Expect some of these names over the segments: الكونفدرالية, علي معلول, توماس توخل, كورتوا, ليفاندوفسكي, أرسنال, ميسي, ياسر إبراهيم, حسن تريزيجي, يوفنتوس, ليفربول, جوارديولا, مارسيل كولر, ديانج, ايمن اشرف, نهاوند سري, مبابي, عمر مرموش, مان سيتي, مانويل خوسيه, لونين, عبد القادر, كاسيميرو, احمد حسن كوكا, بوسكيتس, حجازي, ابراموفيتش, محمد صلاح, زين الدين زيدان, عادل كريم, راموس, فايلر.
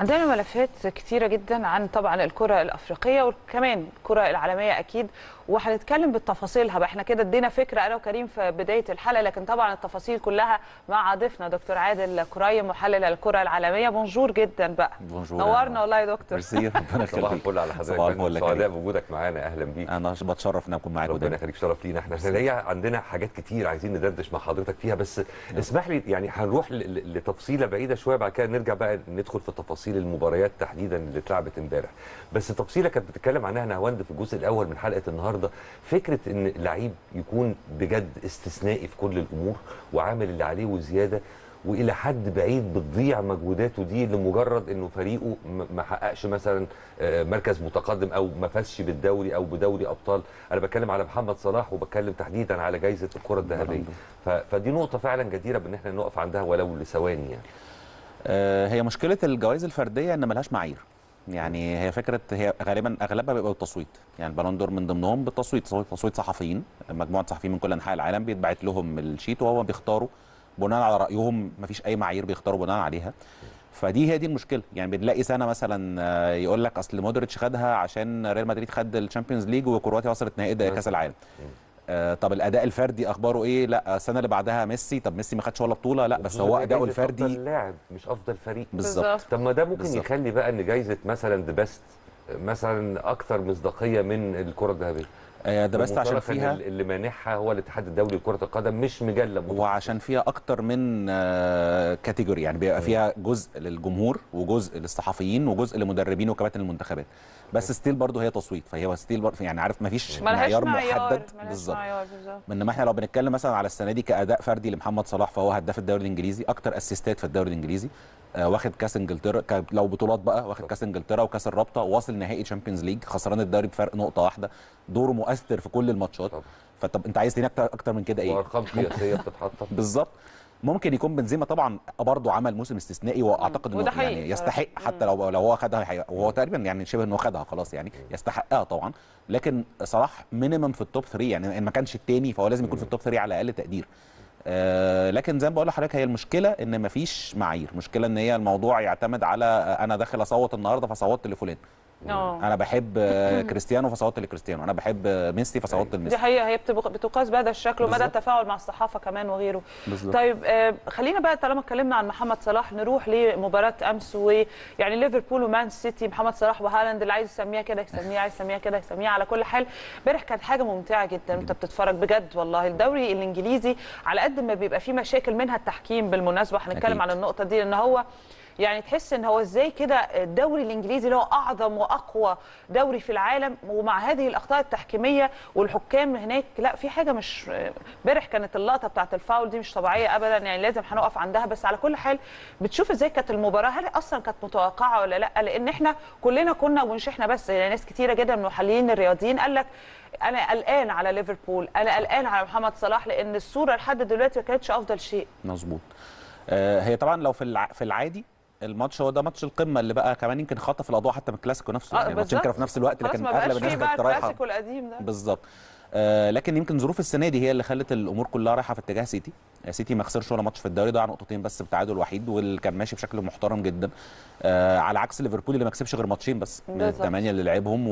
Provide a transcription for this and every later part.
عندنا ملفات كتيرة جدا عن طبعا الكرة الأفريقية وكمان الكرة العالمية أكيد، وهنتكلم بالتفاصيلها بقى. احنا كده ادينا فكرة أنا وكريم في بداية الحلقة، لكن طبعا التفاصيل كلها مع ضيفنا دكتور عادل كريم محلل الكرة العالمية. بونجور جدا بقى، نورنا والله يا دكتور. ميرسي، ربنا يخليك. صباح الفل على حضرتك، سعداء بوجودك معانا. أهلا بيك. أنا بتشرف إن أكون معاك. ربنا يخليك، شرف لينا. احنا هي عندنا حاجات كتير عايزين ندردش مع حضرتك فيها، بس اسمح لي يعني هنروح لتفصيلة بعيدة شوية، بعد كده نرجع بقى ندخل في تفاصيل المباريات تحديدا اللي اتلعبت امبارح. بس تفصيله كانت بتتكلم عنها نهاوند في الجزء الاول من حلقه النهارده، فكره ان لعيب يكون بجد استثنائي في كل الامور وعامل اللي عليه وزياده، والى حد بعيد بتضيع مجهوداته دي لمجرد انه فريقه ما حققش مثلا مركز متقدم او ما فازش بالدوري او بدوري ابطال. انا بتكلم على محمد صلاح وبتكلم تحديدا على جائزه الكره الذهبيه، فدي نقطه فعلا جديره بان احنا نقف عندها ولو لثواني. يعني هي مشكله الجوائز الفرديه ان ملهاش معايير، يعني هي فكره، هي غالبا اغلبها بيبقى بالتصويت، يعني البالون دور من ضمنهم بالتصويت، تصويت صحفيين، مجموعه صحفيين من كل انحاء العالم بيتبعت لهم الشيت وهو بيختاروا بناء على رايهم، مفيش اي معايير بيختاروا بناء عليها. فدي هي دي المشكله، يعني بنلاقي سنه مثلا يقول لك اصل مودريتش خدها عشان ريال مدريد خد الشامبيونز ليج وكرواتيا وصلت نهائي كاس العالم. طب الاداء الفردي اخباره ايه؟ لا السنه اللي بعدها ميسي، طب ميسي ما خدش ولا بطوله، لا بس هو اداؤه الفردي افضل لاعب مش افضل فريق. بالظبط. طب ما ده ممكن يخلي بقى ان جايزه مثلا ذا بيست مثلا اكثر مصداقيه من الكره الذهبيه. ده بس عشان فيها اللي مانحها هو الاتحاد الدولي لكرة القدم، مش مجلة، وعشان فيها اكتر من كاتيجوري، يعني بيبقى فيها جزء للجمهور وجزء للصحفيين وجزء للمدربين وكباتن المنتخبات، بس ستيل برضه هي تصويت، فهي ستيل برضه يعني عارف مفيش معيار محدد. بالظبط. انما احنا لو بنتكلم مثلا على السنه دي كاداء فردي لمحمد صلاح، فهو هداف الدوري الانجليزي، اكتر اسيستات في الدوري الانجليزي، واخد كاس انجلترا لو بطولات بقى، واخد كاس انجلترا وكاس الرابطه، واصل نهائي تشامبيونز ليج، خسران الدوري بفرق نقطه واحده، دوره مؤثر في كل الماتشات. فطب انت عايز تاني اكتر من كده ايه؟ وارقام قياسيه بتتحط. بالظبط. ممكن يكون بنزيما طبعا برضه عمل موسم استثنائي، واعتقد انه يعني يستحق، حتى لو هو خدها، وهو تقريبا يعني شبه انه خدها خلاص، يعني يستحقها طبعا. لكن صلاح مينيمم في التوب 3، يعني ان ما كانش الثاني فهو لازم يكون في التوب 3 على اقل تقدير. لكن زي ما بقول لحضرتك هي المشكله ان مفيش معايير، مشكله ان هي الموضوع يعتمد على انا داخل اصوت النهارده فصوتت لفلان، انا بحب كريستيانو فصوتت لكريستيانو، انا بحب ميسي فصوتت لميسي. دي حقيقه هي بتقاس بهذا الشكل ومدى التفاعل مع الصحافه كمان وغيره. بالزبط. طيب خلينا بقى طالما اتكلمنا عن محمد صلاح نروح لمباراه امس، ويعني ليفربول ومان سيتي، محمد صلاح وهالاند، اللي عايز يسميها كده يسميها، عايز يسميها كده يسميها. على كل حال امبارح كانت حاجه ممتعه جدا وانت بتتفرج بجد والله. الدوري الانجليزي على قد ما بيبقى فيه مشاكل منها التحكيم بالمناسبه، هنتكلم على النقطه دي، ان هو يعني تحس ان هو ازاي كده الدوري الانجليزي اللي هو اعظم واقوى دوري في العالم، ومع هذه الاخطاء التحكيميه والحكام هناك لا في حاجه مش. امبارح كانت اللقطه بتاعه الفاول دي مش طبيعيه ابدا، يعني لازم هنقف عندها. بس على كل حال بتشوف ازاي كانت المباراه، هل اصلا كانت متوقعه ولا لا؟ لان احنا كلنا كنا، ومش احنا بس، يعني ناس كتيره جدا من المحللين الرياضيين قال لك انا قلقان على ليفربول، انا قلقان على محمد صلاح، لان الصوره لحد دلوقتي ما كانتش افضل شيء. مظبوط. هي طبعا لو في العادي الماتش هو ده ماتش القمه اللي بقى كمان يمكن خطف الاضواء حتى من الكلاسيكو نفسه، يعني الماتشين كانوا في نفس الوقت، لكن اغلب الناس كانت رايحه الكلاسيكو القديم ده. بالظبط. لكن يمكن ظروف السنه دي هي اللي خلت الامور كلها رايحه في اتجاه سيتي. سيتي ما خسرش ولا ماتش في الدوري، ضيع نقطتين بس بالتعادل الوحيد، واللي كان ماشي بشكل محترم جدا، على عكس ليفربول اللي ما كسبش غير ماتشين بس من الثمانيه اللي لعبهم،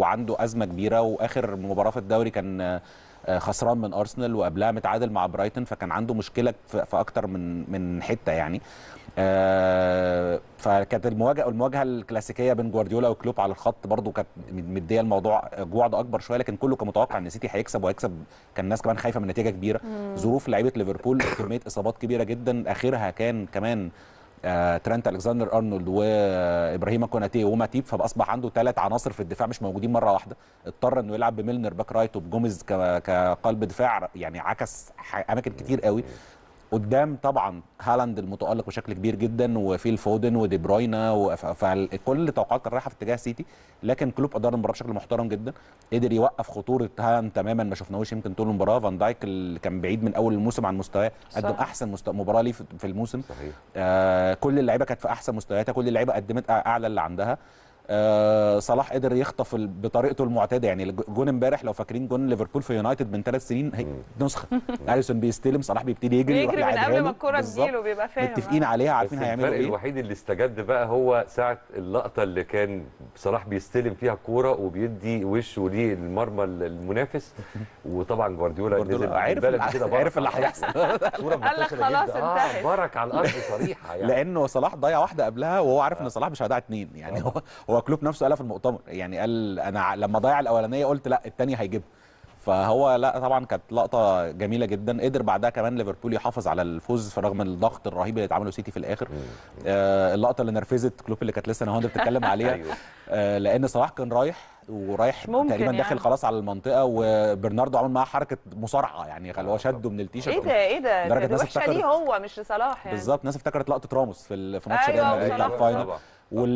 وعنده ازمه كبيره، واخر مباراه في الدوري كان خسران من ارسنال، وقبلها متعادل مع برايتون، فكان عنده مشكله في اكتر من حته يعني. فكانت المواجهه الكلاسيكيه بين جوارديولا وكلوب على الخط برضو كانت مديه الموضوع جوعد اكبر شويه، لكن كله كان متوقع ان سيتي هيكسب وهيكسب، كان الناس كمان خايفه من نتيجه كبيره. ظروف لعيبه ليفربول كميه اصابات كبيره جدا، اخرها كان كمان ترنت الكسندر ارنولد وابراهيم كوناتي وماتيب، فاصبح عنده ثلاث عناصر في الدفاع مش موجودين مره واحده، اضطر انه يلعب بميلنر باك رايت وبجوميز كقلب دفاع، يعني عكس اماكن كتير قوي. قدام طبعا هالاند المتالق بشكل كبير جدا، وفيل فودن ودي بروينا، فكل التوقعات كانت رايحه في اتجاه سيتي، لكن كلوب ادار المباراه بشكل محترم جدا، قدر يوقف خطوره هالاند تماما، ما شفناهوش يمكن طول المباراه. فان دايك اللي كان بعيد من اول الموسم عن مستواه قدم احسن مباراه ليه في الموسم. كل اللعيبه كانت في احسن مستوياتها، كل اللعيبه قدمت اعلى اللي عندها. صلاح قدر يخطف بطريقته المعتاده. يعني جون امبارح لو فاكرين جون ليفربول في يونايتد من 3 سنين هي نسخه. اليسون بيستلم، صلاح بيبتدي يجري من قبل ما الكوره تجيله، بيبقى فاهم، متفقين عليها، عارفين هيعملوا ايه. الوحيد اللي استجد بقى هو ساعه اللقطه اللي كان صلاح بيستلم فيها الكوره وبيدي وشه للمرمى المنافس، وطبعا جوارديولا نزل عارف اللي هيحصل. صوره مباشره جدا برك على الارض صريحه يعني، لانه صلاح ضيع واحده قبلها وهو عارف ان صلاح مش هيضيع 2 يعني. هو كلوب نفسه قالها في المؤتمر، يعني قال انا لما ضيع الاولانيه قلت لا الثانيه هيجيبها. فهو لا طبعا كانت لقطه جميله جدا، قدر بعدها كمان ليفربول يحافظ على الفوز في رغم الضغط الرهيب اللي اتعمله سيتي في الاخر. اللقطه اللي نرفزت كلوب اللي كانت لسه انا وانت بتتكلم عليها، لان صلاح كان رايح تقريبا يعني. داخل خلاص على المنطقه، وبرناردو عمل معاه حركه مصارعه يعني، هو شده من التيشيرت. ايه ده لدرجه الناس افتكرت ليه هو مش لصلاح يعني بالظبط. الناس افتكرت لقطه راموس في ماتش ريال مدريد بتاع الفاينل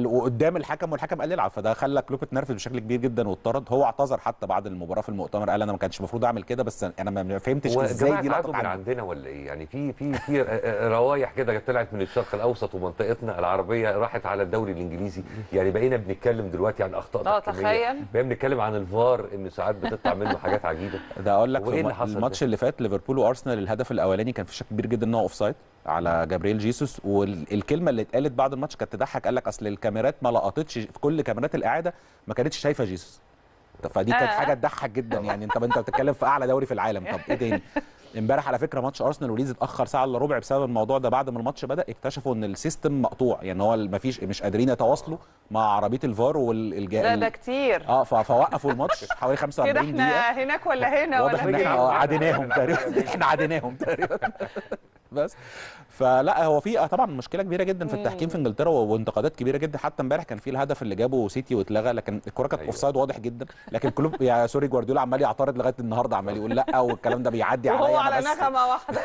وقدام الحكم، والحكم قال يلعب، فده خلى كلوب اتنرفز بشكل كبير جدا واتطرد. هو اعتذر حتى بعد المباراه في المؤتمر، قال انا ما كانش المفروض اعمل كده، بس انا ما فهمتش ازاي دي لقطه عندنا ولا ايه يعني. في روايح كده طلعت من الشرق الاوسط ومنطقتنا العربيه راحت على الدوري الانجليزي، يعني بقينا بنتكلم دلوقتي عن اخطاء تخيل بقينا بنتكلم عن الفار ان ساعات بتطلع منه حاجات عجيبه. ده اقول لك الماتش اللي فات ليفربول وارسنال الهدف الاولاني كان في شك كبير جدا ان هو اوفسايد على جابرييل جيسوس، والكلمه اللي اتقالت بعد الماتش كانت تضحك، قال لك اصل الكاميرات ما لقطتش، في كل كاميرات الاعاده ما كانتش شايفه جيسوس. فدي كانت حاجه تضحك جدا يعني. انت بتتكلم في اعلى دوري في العالم، طب ايه تاني؟ امبارح على فكره ماتش ارسنال وليدز اتاخر ساعه الا ربع بسبب الموضوع ده. بعد ما الماتش بدا اكتشفوا ان السيستم مقطوع، يعني هو مش قادرين يتواصلوا مع عربيه الفار والجهاز. لا ده كتير فوقفوا الماتش حوالي 45 دقيقه. احنا هناك ولا هنا ولا هنا، احنا عديناهم تقريبا بس. فلا هو في طبعا مشكله كبيره جدا في التحكيم في انجلترا، وانتقادات كبيره جدا. حتى امبارح كان في الهدف اللي جابه سيتي واتلغى، لكن الكوره كانت اوفسايد واضح جدا، لكن كلوب يا سوري جوارديولا عمال يعترض لغايه النهارده، عمال يقول لا والكلام ده بيعدي عليا وهو على نغمه واحده.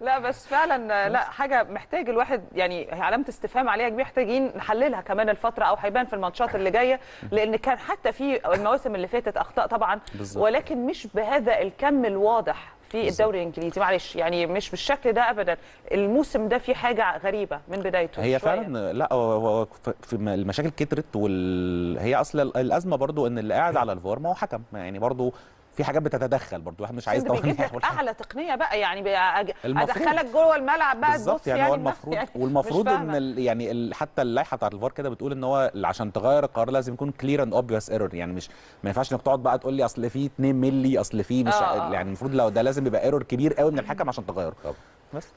لا بس فعلا لا حاجه محتاج الواحد يعني علامه استفهام عليها كبير، محتاجين نحللها كمان الفتره او هيبان في الماتشات اللي جايه، لان كان حتى في المواسم اللي فاتت اخطاء طبعا بالزبط. ولكن مش بهذا الكم الواضح في الدوري الانجليزي، معلش يعني مش بالشكل ده ابدا. الموسم ده في حاجه غريبه من بدايته هي شوية. فعلا لا هو في المشاكل كترت، وهي اصلا الازمه برضو ان اللي قاعد على الفار ما هو حكم يعني، برضو في حاجات بتتدخل، برضو احنا مش عايز توقف اعلى تقنيه بقى يعني، ادخلك جوه الملعب بقى تبص يعني. هو المفروض ان يعني حتى اللائحه بتاعت الفار كده بتقول ان هو عشان تغير القرار لازم يكون كلير اند اوبفيس ايرور، يعني مش ما ينفعش انك تقعد بقى تقول لي اصل في 2 مللي اصل في مش يعني المفروض لو ده لازم يبقى ايرور كبير قوي من الحكم عشان تغيره.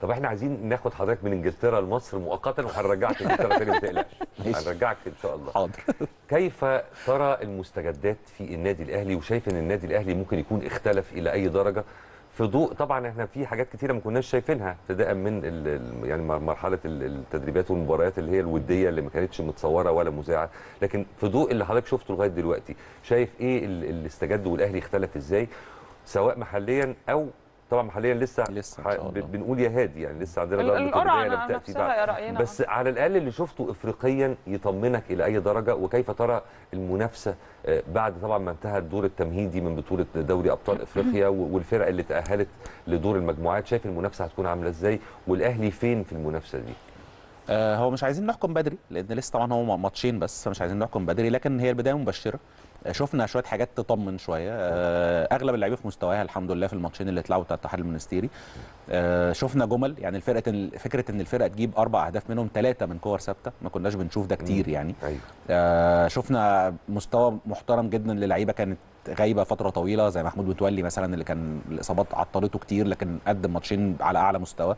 طب احنا عايزين ناخد حضرتك من انجلترا لمصر مؤقتا، وهنرجعك انجلترا تاني ما تقلقش، هنرجعك ان شاء الله. حاضر. كيف ترى المستجدات في النادي الاهلي، وشايف ان النادي الاهلي ممكن يكون اختلف الى اي درجه في ضوء طبعا احنا في حاجات كتيره ما كناش شايفينها، ابتداء من يعني مرحله التدريبات والمباريات اللي هي الوديه اللي ما كانتش متصوره ولا مذاعه، لكن في ضوء اللي حضرتك شفته لغايه دلوقتي شايف ايه اللي استجد والاهلي اختلف ازاي، سواء محليا او طبعا محليا لسه بنقول يا هادي يعني لسه عندنا القرعه اللي بتاتي بعد، بس على الاقل اللي شفته افريقيا يطمنك الى اي درجه، وكيف ترى المنافسه بعد طبعا ما انتهى الدور التمهيدي من بطوله دوري ابطال افريقيا والفرق اللي تاهلت لدور المجموعات، شايف المنافسه هتكون عامله ازاي والاهلي فين في المنافسه دي؟ هو مش عايزين نحكم بدري لان لسه طبعا هو ماتشين بس، فمش عايزين نحكم بدري، لكن هي البدايه مبشره. شفنا شويه حاجات تطمن شويه، اغلب اللعيبه في مستواها الحمد لله في الماتشين اللي اتلعبوا بتاع الاتحاد المنستيري. شفنا جمل يعني فكره ان الفرقه تجيب 4 اهداف منهم 3 من كور ثابته، ما كناش بنشوف ده كتير يعني. شفنا مستوى محترم جدا للعيبه كانت غايبه فتره طويله زي محمود متولي مثلا اللي كان الاصابات عطلته كتير، لكن قدم ماتشين على اعلى مستوى.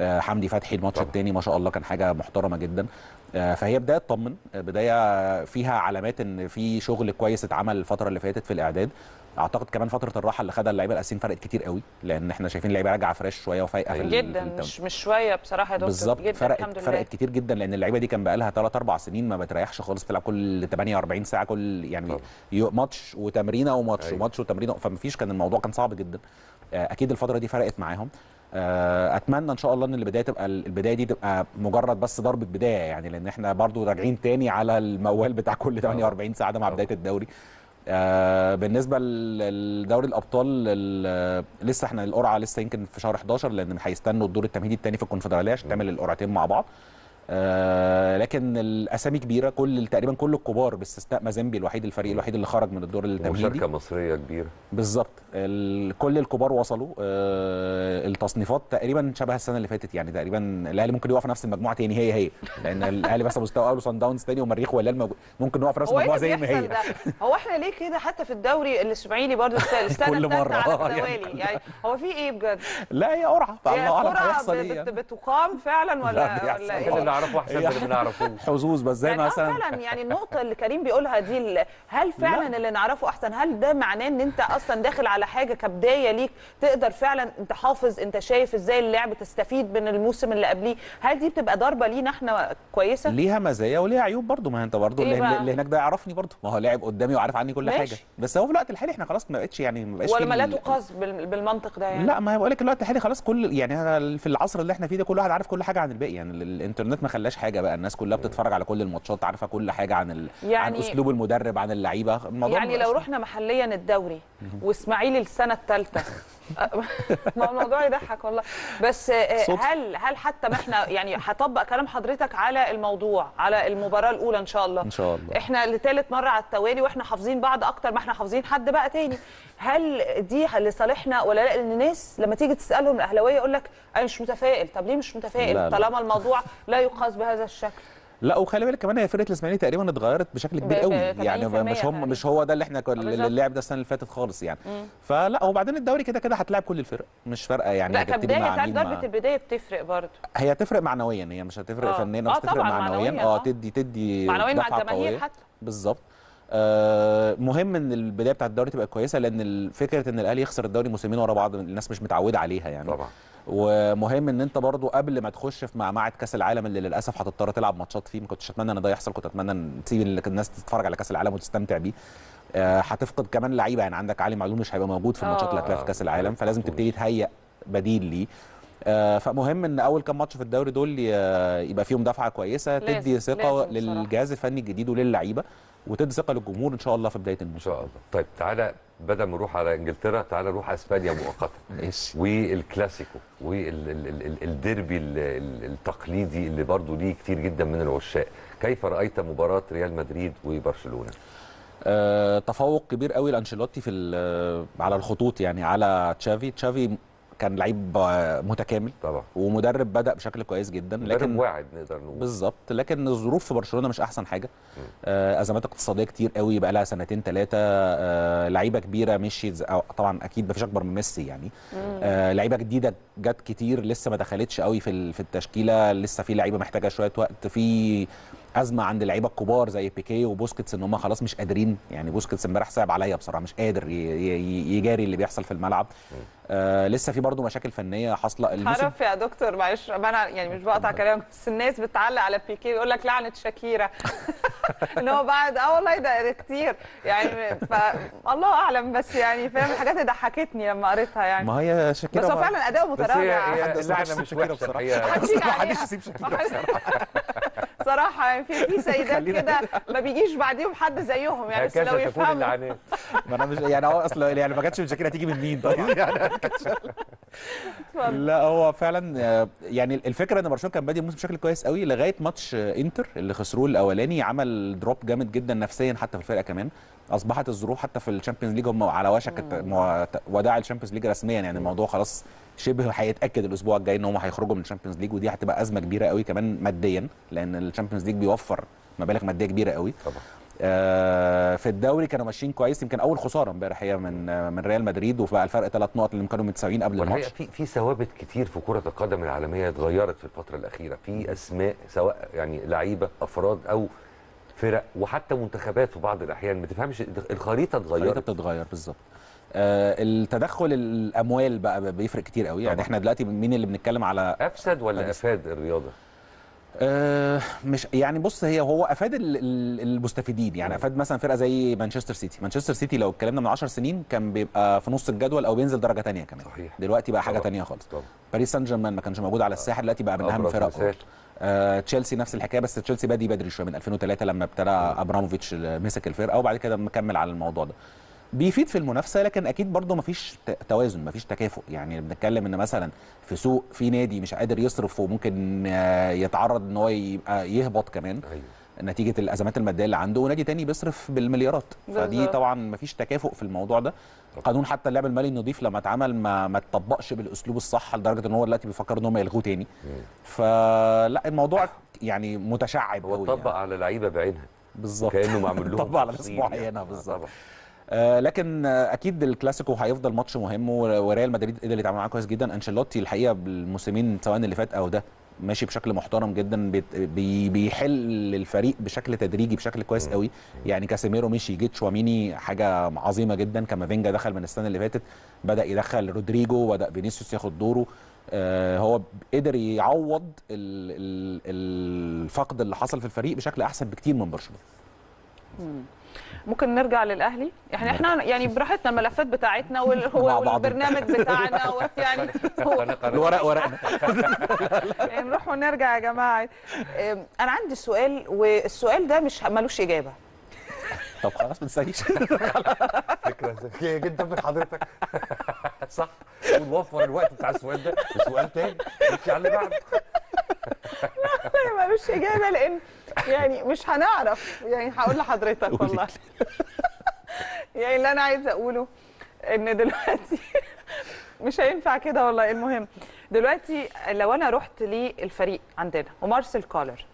حمدي فتحي الماتش الثاني ما شاء الله كان حاجه محترمه جدا. فهي بدايه تطمن، بدايه فيها علامات ان في شغل كويس اتعمل الفتره اللي فاتت في الاعداد. اعتقد كمان فتره الراحه اللي خدها اللعيبه الاساسيين فرقت كتير قوي، لان احنا شايفين اللعيبه راجعه فريش شويه وفايقه جدا مش شويه بصراحه يا دكتور، جدا فرقت كتير جدا، لان اللعيبه دي كان بقى لها 3 4 سنين ما بتريحش خالص، بتلعب كل 48 ساعه كل يعني ماتش وتمرينه وماتش وماتش وتمرينه، فمفيش كان الموضوع كان صعب جدا. اكيد الفتره دي فرقت معاهم. اتمنى ان شاء الله ان البدايه دي تبقى مجرد بس ضربه بدايه يعني، لان احنا برضو راجعين تاني على الموال بتاع كل 48 ساعه ده مع بدايه الدوري. بالنسبه لدوري الابطال لسه احنا القرعه لسه يمكن في شهر 11، لان هيستنوا الدور التمهيدي الثاني في الكونفدراليه عشان تعمل القرعتين مع بعض. لكن الاسامي كبيره، تقريبا كل الكبار باستثناء مازيمبي الفريق الوحيد اللي خرج من الدور التمهيدي. وشركه مصريه كبيره بالظبط، كل الكبار وصلوا. التصنيفات تقريبا شبه السنه اللي فاتت، يعني تقريبا الاهلي ممكن يقع في نفس المجموعه تاني، هي لان الاهلي بس مستوى اول وصن داونز تاني ومريخ والهلال ممكن نقع في نفس المجموعه زي ما هي. هو احنا ليه كده حتى في الدوري الاسماعيلي برضه السنه كل مره يعني هو في ايه بجد؟ لا هي قرعه، فالله اعلم هيحصل ايه، بتقام فعلا ولا ايه اللي اعرفه احسن من اللي ما نعرفوش، حظوظ بس زي ما مثلا فعلا. يعني النقطه اللي كريم بيقولها دي، هل فعلا اللي نعرفه احسن؟ هل ده معناه ان انت اصلا داخل على حاجه كبدايه ليك تقدر فعلا انت حافظ، انت شايف ازاي اللعب، تستفيد من الموسم اللي قبليه؟ هل دي بتبقى ضربه لينا احنا كويسه؟ ليها مزايا وليها عيوب برضه. ما انت برضه اللي هناك ده يعرفني برضه، ما هو لاعب قدامي وعارف عني كل حاجه، بس هو في الوقت الحالي احنا خلاص ما بقتش يعني ما بقاش ولا ما لا تقاس بالمنطق ده يعني. لا ما بقول لك الوقت الحالي خلاص كل يعني في العصر اللي احنا فيه ده كل واحد عارف كل حاجه عن الباقي، يعني الانترنت ما خلاش حاجه بقى، الناس كلها بتتفرج على كل الماتشات، عارفه كل حاجه عن عن اسلوب المدرب، عن اللعيبه. يعني لو رحنا محليا الدوري واسماعيلي السنه الثالثه ما الموضوع يضحك والله. بس هل حتى ما احنا يعني هطبق كلام حضرتك على الموضوع، على المباراه الاولى ان شاء الله، ان شاء الله احنا لثالث مره على التوالي واحنا حافظين بعض اكتر ما احنا حافظين حد بقى تاني، هل دي لصالحنا ولا لا؟ لان الناس لما تيجي تسالهم الاهلاويه يقول لك انا مش متفائل. طب ليه مش متفائل؟ لا طالما الموضوع لا يقاس بهذا الشكل. لا وخلي بالك كمان هي فرقه الاسماعيلي تقريبا اتغيرت بشكل كبير قوي، يعني مش هو ده اللي احنا اللاعب ده السنه اللي فاتت خالص يعني. فلا وبعدين الدوري كده كده هتلاعب كل الفرق، مش فارقه يعني. لا كبدايه ضربه البدايه بتفرق برضه، هي تفرق معنويا، هي مش هتفرق فنيا، بس تفرق معنويا. تدي معنويا مع الجماهير حتى بالظبط. مهم ان البدايه بتاعت الدوري تبقى كويسه، لان فكره ان الاهلي يخسر الدوري موسمين ورا بعض الناس مش متعوده عليها يعني طبعا. ومهم ان انت برضو قبل ما تخش في معمعة كاس العالم اللي للاسف هتضطر تلعب ماتشات فيه، ما كنتش اتمنى ان ده يحصل، كنت اتمنى ان تسيب الناس تتفرج على كاس العالم وتستمتع بيه. هتفقد كمان لعيبه، يعني عندك علي معلول مش هيبقى موجود في الماتشات اللي هتلعب في كاس العالم، فلازم تبتدي تهيئ بديل ليه. فمهم ان اول كام ماتش في الدوري دول يبقى فيهم دفعه كويسه، تدي ثقه للجهاز الفني الجديد وللعيبه، وتدي ثقه للجمهور ان شاء الله في بدايه الموسم ان شاء الله. طيب تعالى بدل ما نروح على انجلترا تعالى نروح اسبانيا مؤقتا. ماشي. والكلاسيكو والديربي التقليدي اللي برضه ليه كتير جدا من العشاق، كيف رايت مباراه ريال مدريد وبرشلونه؟ تفوق كبير قوي لانشيلوتي على الخطوط، يعني على تشافي كان لعيب متكامل طبعا، ومدرب بدأ بشكل كويس جدا، لكن واعد نقدر نقول بالظبط. لكن الظروف في برشلونه مش احسن حاجه، ازمات اقتصاديه كتير قوي بقى لها سنتين ثلاثه، لعيبه كبيره مشيت طبعا، اكيد مفيش اكبر من ميسي يعني. لعيبه جديده جت كتير لسه ما دخلتش قوي في التشكيله، لسه في لعيبه محتاجه شويه وقت، في ازمه عند اللعيبه الكبار زي بيكي وبوسكيتس ان هم خلاص مش قادرين، يعني بوسكيتس امبارح صعب عليا بصراحه، مش قادر يجاري اللي بيحصل في الملعب. لسه في برضه مشاكل فنيه حاصله الموسم. تعرف يا دكتور معلش انا يعني مش بقطع كلامك، بس الناس بتعلق على بيكي ويقول لك لعنه شاكيرا ان هو بعد والله ده كتير يعني، الله اعلم، بس يعني فاهم الحاجات اللي ضحكتني لما قريتها يعني. ما هي شاكيرا بس هو فعلا اداؤه متراجع، لعنه مش شاكيرا بصراحه، ما حدش يسيب شاكيرا بصراحه صراحه يعني. في سيدات كده ما بيجيش بعديهم حد زيهم يعني، بس لو يفهموا ما انا مش يعني اصلا يعني ما كانتش من شاكيرا هتيجي من مين طيب يعني. لا هو فعلا يعني الفكره ان برشلونه كان بادئ الموسم بشكل كويس قوي لغايه ماتش انتر اللي خسروه الاولاني، عمل دروب جامد جدا نفسيا حتى في الفرقه، كمان اصبحت الظروف حتى في الشامبيونز ليج هم على وشك وداع الشامبيونز ليج رسميا، يعني الموضوع خلاص شبه هيتاكد الاسبوع الجاي ان هم هيخرجوا من الشامبيونز ليج، ودي هتبقى ازمه كبيره قوي كمان ماديا، لان الشامبيونز ليج بيوفر مبالغ ماديه كبيره قوي طبعا. في الدوري كانوا ماشيين كويس، يمكن اول خساره امبارح هي من ريال مدريد، وبقى الفرق 3 نقط اللي كانوا متساويين قبل الماتش. في ثوابت كتير في كره القدم العالميه اتغيرت في الفتره الاخيره، في اسماء سواء يعني لعيبه افراد او فرق وحتى منتخبات في بعض الاحيان ما تفهمش الخريطه اتغيرت. الخريطه بتتغير بالظبط. التدخل الاموال بقى بيفرق كتير قوي طبعا. يعني احنا دلوقتي مين اللي بنتكلم على افسد ولا افاد الرياضه؟ مش يعني بص هو افاد المستفيدين، يعني افاد مثلا فرقه زي مانشستر سيتي لو اتكلمنا من 10 سنين كان بيبقى في نص الجدول او بينزل درجه ثانيه كمان صحيح. دلوقتي بقى حاجه ثانيه خالص. باريس سان جيرمان ما كانش موجود على الساحه، دلوقتي بقى من اهم فرق. تشيلسي نفس الحكايه، بس تشيلسي بادي بدري شويه من 2003 لما ابتدى ابراموفيتش مسك الفرقه وبعد كده مكمل على الموضوع ده. بيفيد في المنافسه، لكن اكيد برضه مفيش توازن، مفيش تكافؤ. يعني بنتكلم ان مثلا في سوق في نادي مش قادر يصرف وممكن يتعرض ان هو يبقى يهبط كمان نتيجه الازمات الماديه اللي عنده، ونادي تاني بيصرف بالمليارات. فدي طبعا مفيش تكافؤ في الموضوع ده. قانون حتى اللعب المالي النظيف لما اتعمل ما اتطبقش بالاسلوب الصح، لدرجه ان هو دلوقتي بيفكر ان هم يلغوه تاني. فلا الموضوع يعني متشعب قوي، هو اتطبق يعني على لعيبه بعينها بالظبط، كانه معمول لهم اتطبق على ناس معينه بالظبط. لكن اكيد الكلاسيكو هيفضل ماتش مهم، وريال مدريد قدر يتعامل معاه كويس جدا. انشيلوتي الحقيقه بالموسمين سواء اللي فات او ده ماشي بشكل محترم جدا، بيحل الفريق بشكل تدريجي بشكل كويس قوي. يعني كاسيميرو مشي، جه تشواميني حاجه عظيمه جدا، كامافينجا دخل من السنه اللي فاتت، بدا يدخل رودريجو، بدا فينيسيوس ياخد دوره. هو قدر يعوض الفقد اللي حصل في الفريق بشكل احسن بكتير من برشلونه. ممكن نرجع للاهلي، احنا يعني براحتنا، الملفات بتاعتنا والبرنامج بتاعنا يعني الورق ورقنا نروح ونرجع يا جماعه. انا عندي سؤال، والسؤال ده مش ملوش اجابه. طب خلاص ما تنساش، فكره ذكيه جدا من حضرتك، صح، ونوفر الوقت بتاع السؤال ده بسؤال تاني نمشي على اللي بعده. لا ملوش اجابه، لان يعني مش هنعرف، يعني هقول لحضرتك والله يعني اللي انا عايزه اقوله ان دلوقتي مش هينفع كده والله. المهم دلوقتي لو انا رحت للفريق عندنا ومارسيل كولر،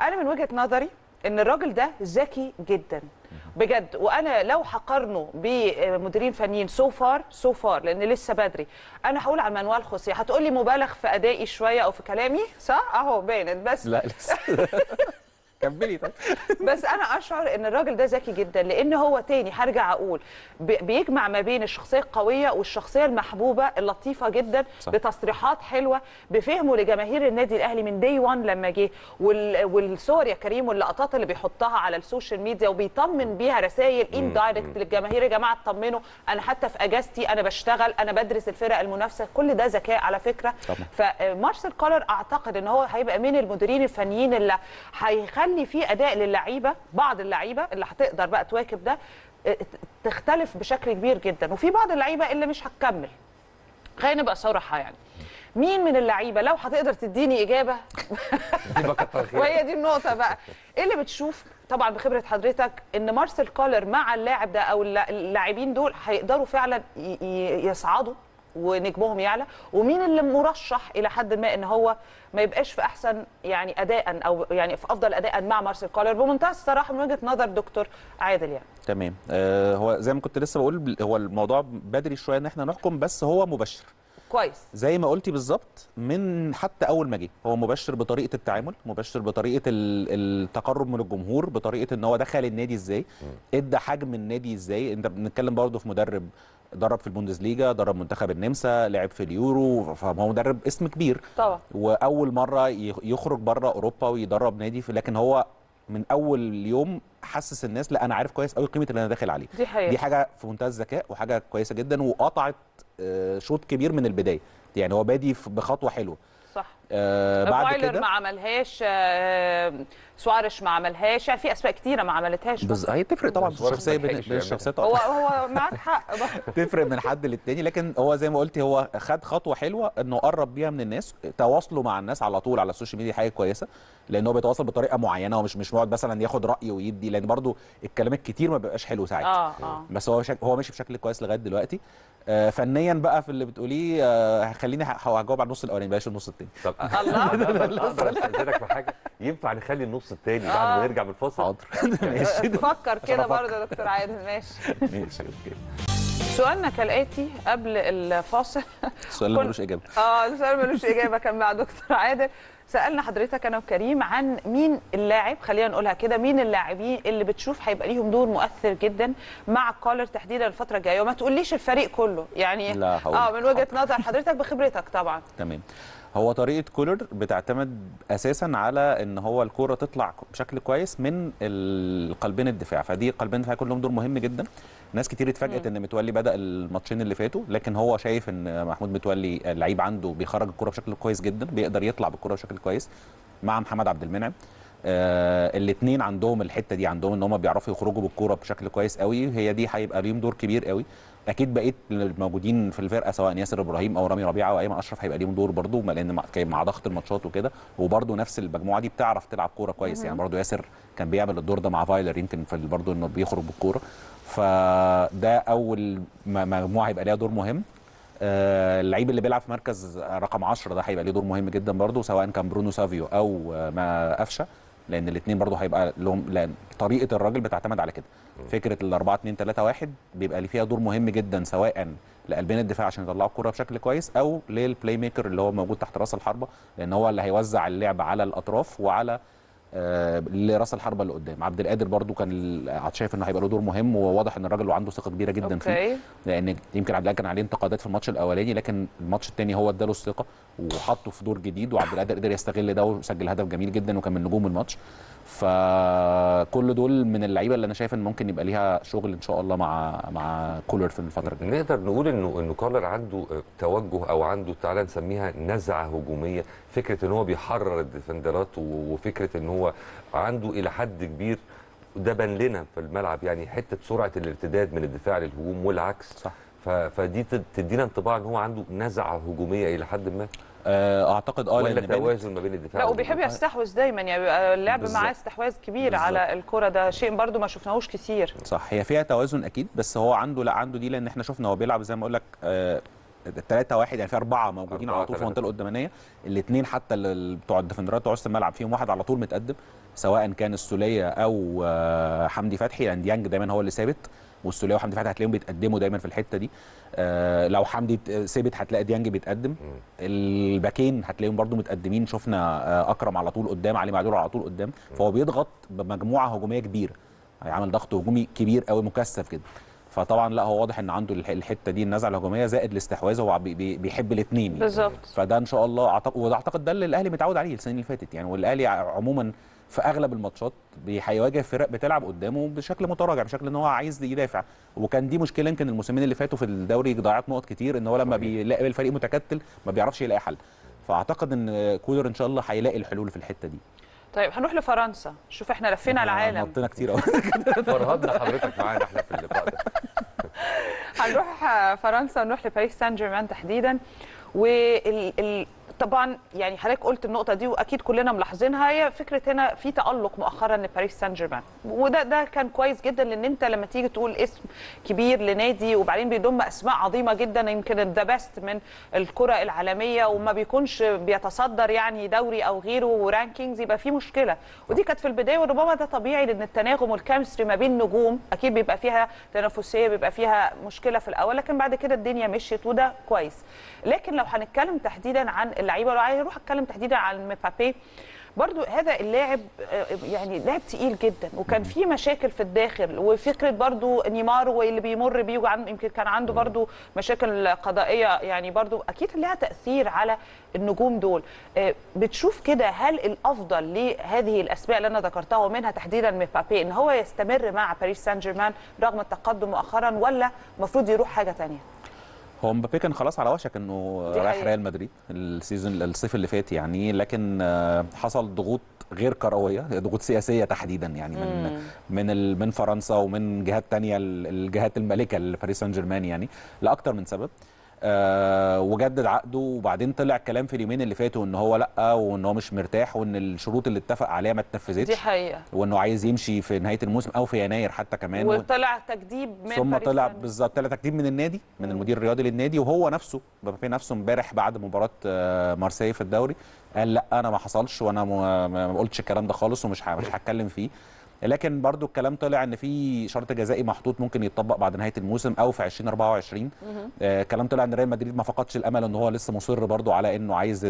انا من وجهه نظري ان الراجل ده ذكي جدا بجد، وانا لو هقارنه بمديرين فنيين سو فار لان لسه بدري، انا هقول على مانويل خوسيه. هتقولي مبالغ في ادائي شويه او في كلامي، صح؟ اهو بانت بس لا لسه كملي. طيب بس انا اشعر ان الراجل ده ذكي جدا، لان هو تاني هرجع اقول بيجمع ما بين الشخصيه القويه والشخصيه المحبوبه اللطيفه جدا، صح. بتصريحات حلوه، بفهمه لجماهير النادي الاهلي من دي 1 لما جه، والصور يا كريم واللقطات اللي بيحطها على السوشيال ميديا وبيطمن بيها رسائل اندايركت للجماهير، يا جماعه اطمنوا، انا حتى في اجازتي انا بشتغل، انا بدرس الفرق المنافسه، كل ده ذكاء على فكره. فمارسيل كولر اعتقد ان هو هيبقى من المديرين الفنيين اللي هيخلي في اداء للعيبه، بعض اللعيبه اللي هتقدر بقى تواكب ده تختلف بشكل كبير جدا، وفي بعض اللعيبه اللي مش هتكمل. خلينا نبقى صراحه، يعني مين من اللعيبه لو هتقدر تديني اجابه وهي دي النقطه بقى، ايه اللي بتشوف طبعا بخبره حضرتك ان مارسيل كولر مع اللاعب ده او اللاعبين دول هيقدروا فعلا يصعدوا ونجمهم يعلى، ومين اللي مرشح الى حد ما ان هو ما يبقاش في احسن يعني اداء او يعني في افضل اداء مع مارسيل كولر بمنتهى الصراحه من وجهه نظر دكتور عادل يعني؟ تمام. هو زي ما كنت لسه بقول، هو الموضوع بدري شويه ان احنا نحكم، بس هو مبشر كويس زي ما قلتي بالظبط، من حتى اول ما جه هو مبشر بطريقه التعامل، مبشر بطريقه التقرب من الجمهور، بطريقه ان هو دخل النادي ازاي، ادى حجم النادي ازاي. انت بنتكلم برضه في مدرب درب في البوندسليجا، درب منتخب النمسا، لعب في اليورو، فهو مدرب اسم كبير طبعا، واول مره يخرج بره اوروبا ويدرب نادي، لكن هو من اول يوم حسس الناس لا انا عارف كويس قوي قيمه اللي انا داخل عليه. دي حاجه في منتهى الذكاء وحاجه كويسه جدا، وقطعت شوط كبير من البدايه، يعني هو بادي بخطوه حلوه، صح. بعد كده فايلر ما عملهاش، سوارش ما عملهاش، يعني في اسماء كتيره ما عملتهاش. هي تفرق طبعا الشخصيه بين الشخصيات، هو معاك حق تفرق من حد للتاني، لكن هو زي ما قلتي هو خد خطوه حلوه انه قرب بيها من الناس، تواصله مع الناس على طول على السوشيال ميديا حاجه كويسه، لان هو بيتواصل بطريقه معينه، هو مش مقعد مثلا ياخد راي ويدي، لان برضو الكلام الكتير ما بيبقاش حلو ساعات. بس هو ماشي بشكل كويس لغايه دلوقتي. فنيا بقى في اللي بتقوليه، خليني هجاوب على النص الاولاني بلاش النص الثاني. طب الله اقدر استاذنك في حاجه، ينفع نخلي النص الثاني بعد ما نرجع من الفاصل؟ حاضر ماشي، فكر كده برضه يا دكتور عادل. ماشي اوكي. سؤالنا كالاتي قبل الفاصل، السؤال اللي ملوش اجابه السؤال ملوش اجابه كان مع دكتور عادل. سالنا حضرتك انا وكريم عن مين اللاعب، خلينا نقولها كده، مين اللاعبين اللي بتشوف هيبقى ليهم دور مؤثر جدا مع كولر تحديدا الفتره الجايه، وما تقوليش الفريق كله يعني، لا من وجهه نظر حضرتك بخبرتك طبعا. تمام. هو طريقه كولر بتعتمد اساسا على ان هو الكوره تطلع بشكل كويس من القلبين الدفاع، فدي قلبين الدفاع كلهم دور مهم جدا. ناس كتير اتفاجئت ان متولي بدا الماتشين اللي فاتوا، لكن هو شايف ان محمود متولي اللعيب عنده بيخرج الكوره بشكل كويس جدا، بيقدر يطلع بالكوره بشكل كويس مع محمد عبد المنعم. الاثنين عندهم الحته دي، عندهم ان هم بيعرفوا يخرجوا بالكوره بشكل كويس قوي. هي دي هيبقى ليهم دور كبير قوي اكيد. بقيت الموجودين في الفرقه سواء ياسر ابراهيم او رامي ربيعه او ايمن اشرف هيبقى ليهم دور برضو، لان مع ضغط الماتشات وكده، وبرضو نفس المجموعه دي بتعرف تلعب كوره كويس. يعني برضو ياسر كان بيعمل الدور ده مع فايلر يمكن في برضو انه بيخرج بالكوره. فده اول مجموعه هيبقى ليها دور مهم. اللعيب اللي بيلعب في مركز رقم 10 ده هيبقى ليه دور مهم جدا برضو، سواء كان برونو سافيو او ما قفشه، لان الاثنين برضو هيبقى لهم، لان طريقه الراجل بتعتمد على كده. فكره ال 4-2-3-1 بيبقى ليه فيها دور مهم جدا، سواء لقلبين الدفاع عشان يطلعوا الكره بشكل كويس، او للبلاي ميكر اللي هو موجود تحت راس الحربه، لان هو اللي هيوزع اللعب على الاطراف وعلى لراس الحربه اللي قدام. عبد القادر برضو كان شايف انه هيبقى له دور مهم، وواضح ان الراجل عنده ثقه كبيره جدا فيه، لان يمكن عبد القادر كان عليه انتقادات في الماتش الاولاني، لكن الماتش الثاني هو اداله الثقه وحطه في دور جديد، وعبد القادر قدر يستغل ده وسجل هدف جميل جدا وكان من نجوم الماتش. فكل دول من اللعيبه اللي انا شايف ان ممكن يبقى ليها شغل ان شاء الله مع كولر في الفتره الجايه. نقدر نقول انه كولر عنده توجه او عنده تعالى نسميها نزعه هجوميه، فكره ان هو بيحرر الديفندرات، وفكره ان هو عنده الى حد كبير ده بان لنا في الملعب، يعني حته سرعه الارتداد من الدفاع للهجوم والعكس. صح. فدي تدينا انطباع ان هو عنده نزعه هجوميه الى حد ما. اعتقد ولا توازن ما بين الدفاع، لا وبيحب يستحوذ دايما، يعني اللعب معاه استحواذ كبير بالزبط. على الكره ده شيء برده ما شفناهوش كتير. صح، هي فيها توازن اكيد، بس هو عنده دي، لان احنا شفنا هو بيلعب زي ما اقول لك 3-1، يعني في 4 موجودين على طول في المنطقه القدامانيه، الاثنين حتى بتوع الديفندرات بتوع وسط الملعب فيهم واحد على طول متقدم، سواء كان السوليه او حمدي فتحي، لان ديانج دايما هو اللي ثابت، والسوليه وحمدي فتحي هتلاقيهم بيتقدموا دايما في الحته دي. لو حمدي ثابت هتلاقي ديانج بيتقدم، الباكين هتلاقيهم برده متقدمين. شفنا اكرم على طول قدام، علي معلول على طول قدام، فهو بيضغط بمجموعه هجوميه كبيره، يعني عمل ضغط هجومي كبير قوي مكثف كده. فطبعا لا هو واضح ان عنده الحته دي النزعه الهجوميه زائد الاستحواذ، هو بيحب الاثنين يعني. بالظبط. فده ان شاء الله اعتقد ده اللي الاهلي متعود عليه السنين اللي فاتت يعني، والاهلي عموما في اغلب الماتشات هيواجه فرق بتلعب قدامه بشكل متراجع، بشكل ان هو عايز يدافع، وكان دي مشكله يمكن الموسمين اللي فاتوا في الدوري ضيعت نقط كتير، ان هو لما بيلاقي الفريق متكتل ما بيعرفش يلاقي حل. فاعتقد ان كولر ان شاء الله هيلاقي الحلول في الحته دي. طيب هنروح لفرنسا، شوف احنا لفينا العالم، نطينا كتير قوي فرهدنا حضرتك معانا احنا في اللقاء ده. هنروح فرنسا ونروح لباريس سان جيرمان تحديدا، طبعا يعني حضرتك قلت النقطه دي واكيد كلنا ملاحظينها، هي فكره هنا في تالق مؤخرا لباريس سان جيرمان، وده كان كويس جدا، لان انت لما تيجي تقول اسم كبير لنادي وبعدين بيضم اسماء عظيمه جدا يمكن ذا بيست من الكره العالميه، وما بيكونش بيتصدر يعني دوري او غيره ورانكينجز، يبقى في مشكله. ودي كانت في البدايه، وربما ده طبيعي، لان التناغم والكيمستري ما بين نجوم اكيد بيبقى فيها تنافسيه، بيبقى فيها مشكله في الاول، لكن بعد كده الدنيا مشيت وده كويس. لكن لو هنتكلم تحديدا عن اللعيبه، لو عايز اروح اتكلم تحديدا عن مبابي، برضو هذا اللاعب يعني لاعب تقيل جدا، وكان في مشاكل في الداخل، وفكره برضو نيمار واللي بيمر بيه، يمكن كان عنده برضو مشاكل قضائيه، يعني برضو اكيد لها تاثير على النجوم دول. بتشوف كده هل الافضل لهذه الاسماء اللي انا ذكرتها ومنها تحديدا مبابي ان هو يستمر مع باريس سان جيرمان رغم التقدم مؤخرا، ولا المفروض يروح حاجه ثانيه؟ هو مبابي كان خلاص على وشك انه رايح ريال مدريد الصيف اللي فات يعني، لكن حصل ضغوط غير كرويه، ضغوط سياسيه تحديدا يعني من فرنسا ومن جهات ثانيه، الجهات المالكه لباريس سان جيرمان يعني، لاكثر من سبب. وجدد عقده، وبعدين طلع كلام في اليومين اللي فاتوا ان هو لا، وان هو مش مرتاح، وان الشروط اللي اتفق عليها ما اتنفذتش، دي حقيقه، وانه عايز يمشي في نهايه الموسم او في يناير حتى كمان، وطلع تجديد من ثم طلع بالظبط، طلع تجديد من النادي، من المدير الرياضي للنادي. وهو نفسه مبابي نفسه امبارح بعد مباراه مارسيليا في الدوري قال لا انا ما حصلش، وانا ما قلتش الكلام ده خالص، ومش هتكلم فيه. لكن برضو الكلام طلع ان في شرط جزائي محطوط ممكن يتطبق بعد نهايه الموسم او في 2024. الكلام طلع ان ريال مدريد ما فقدش الامل، ان هو لسه مصر برضو على انه عايز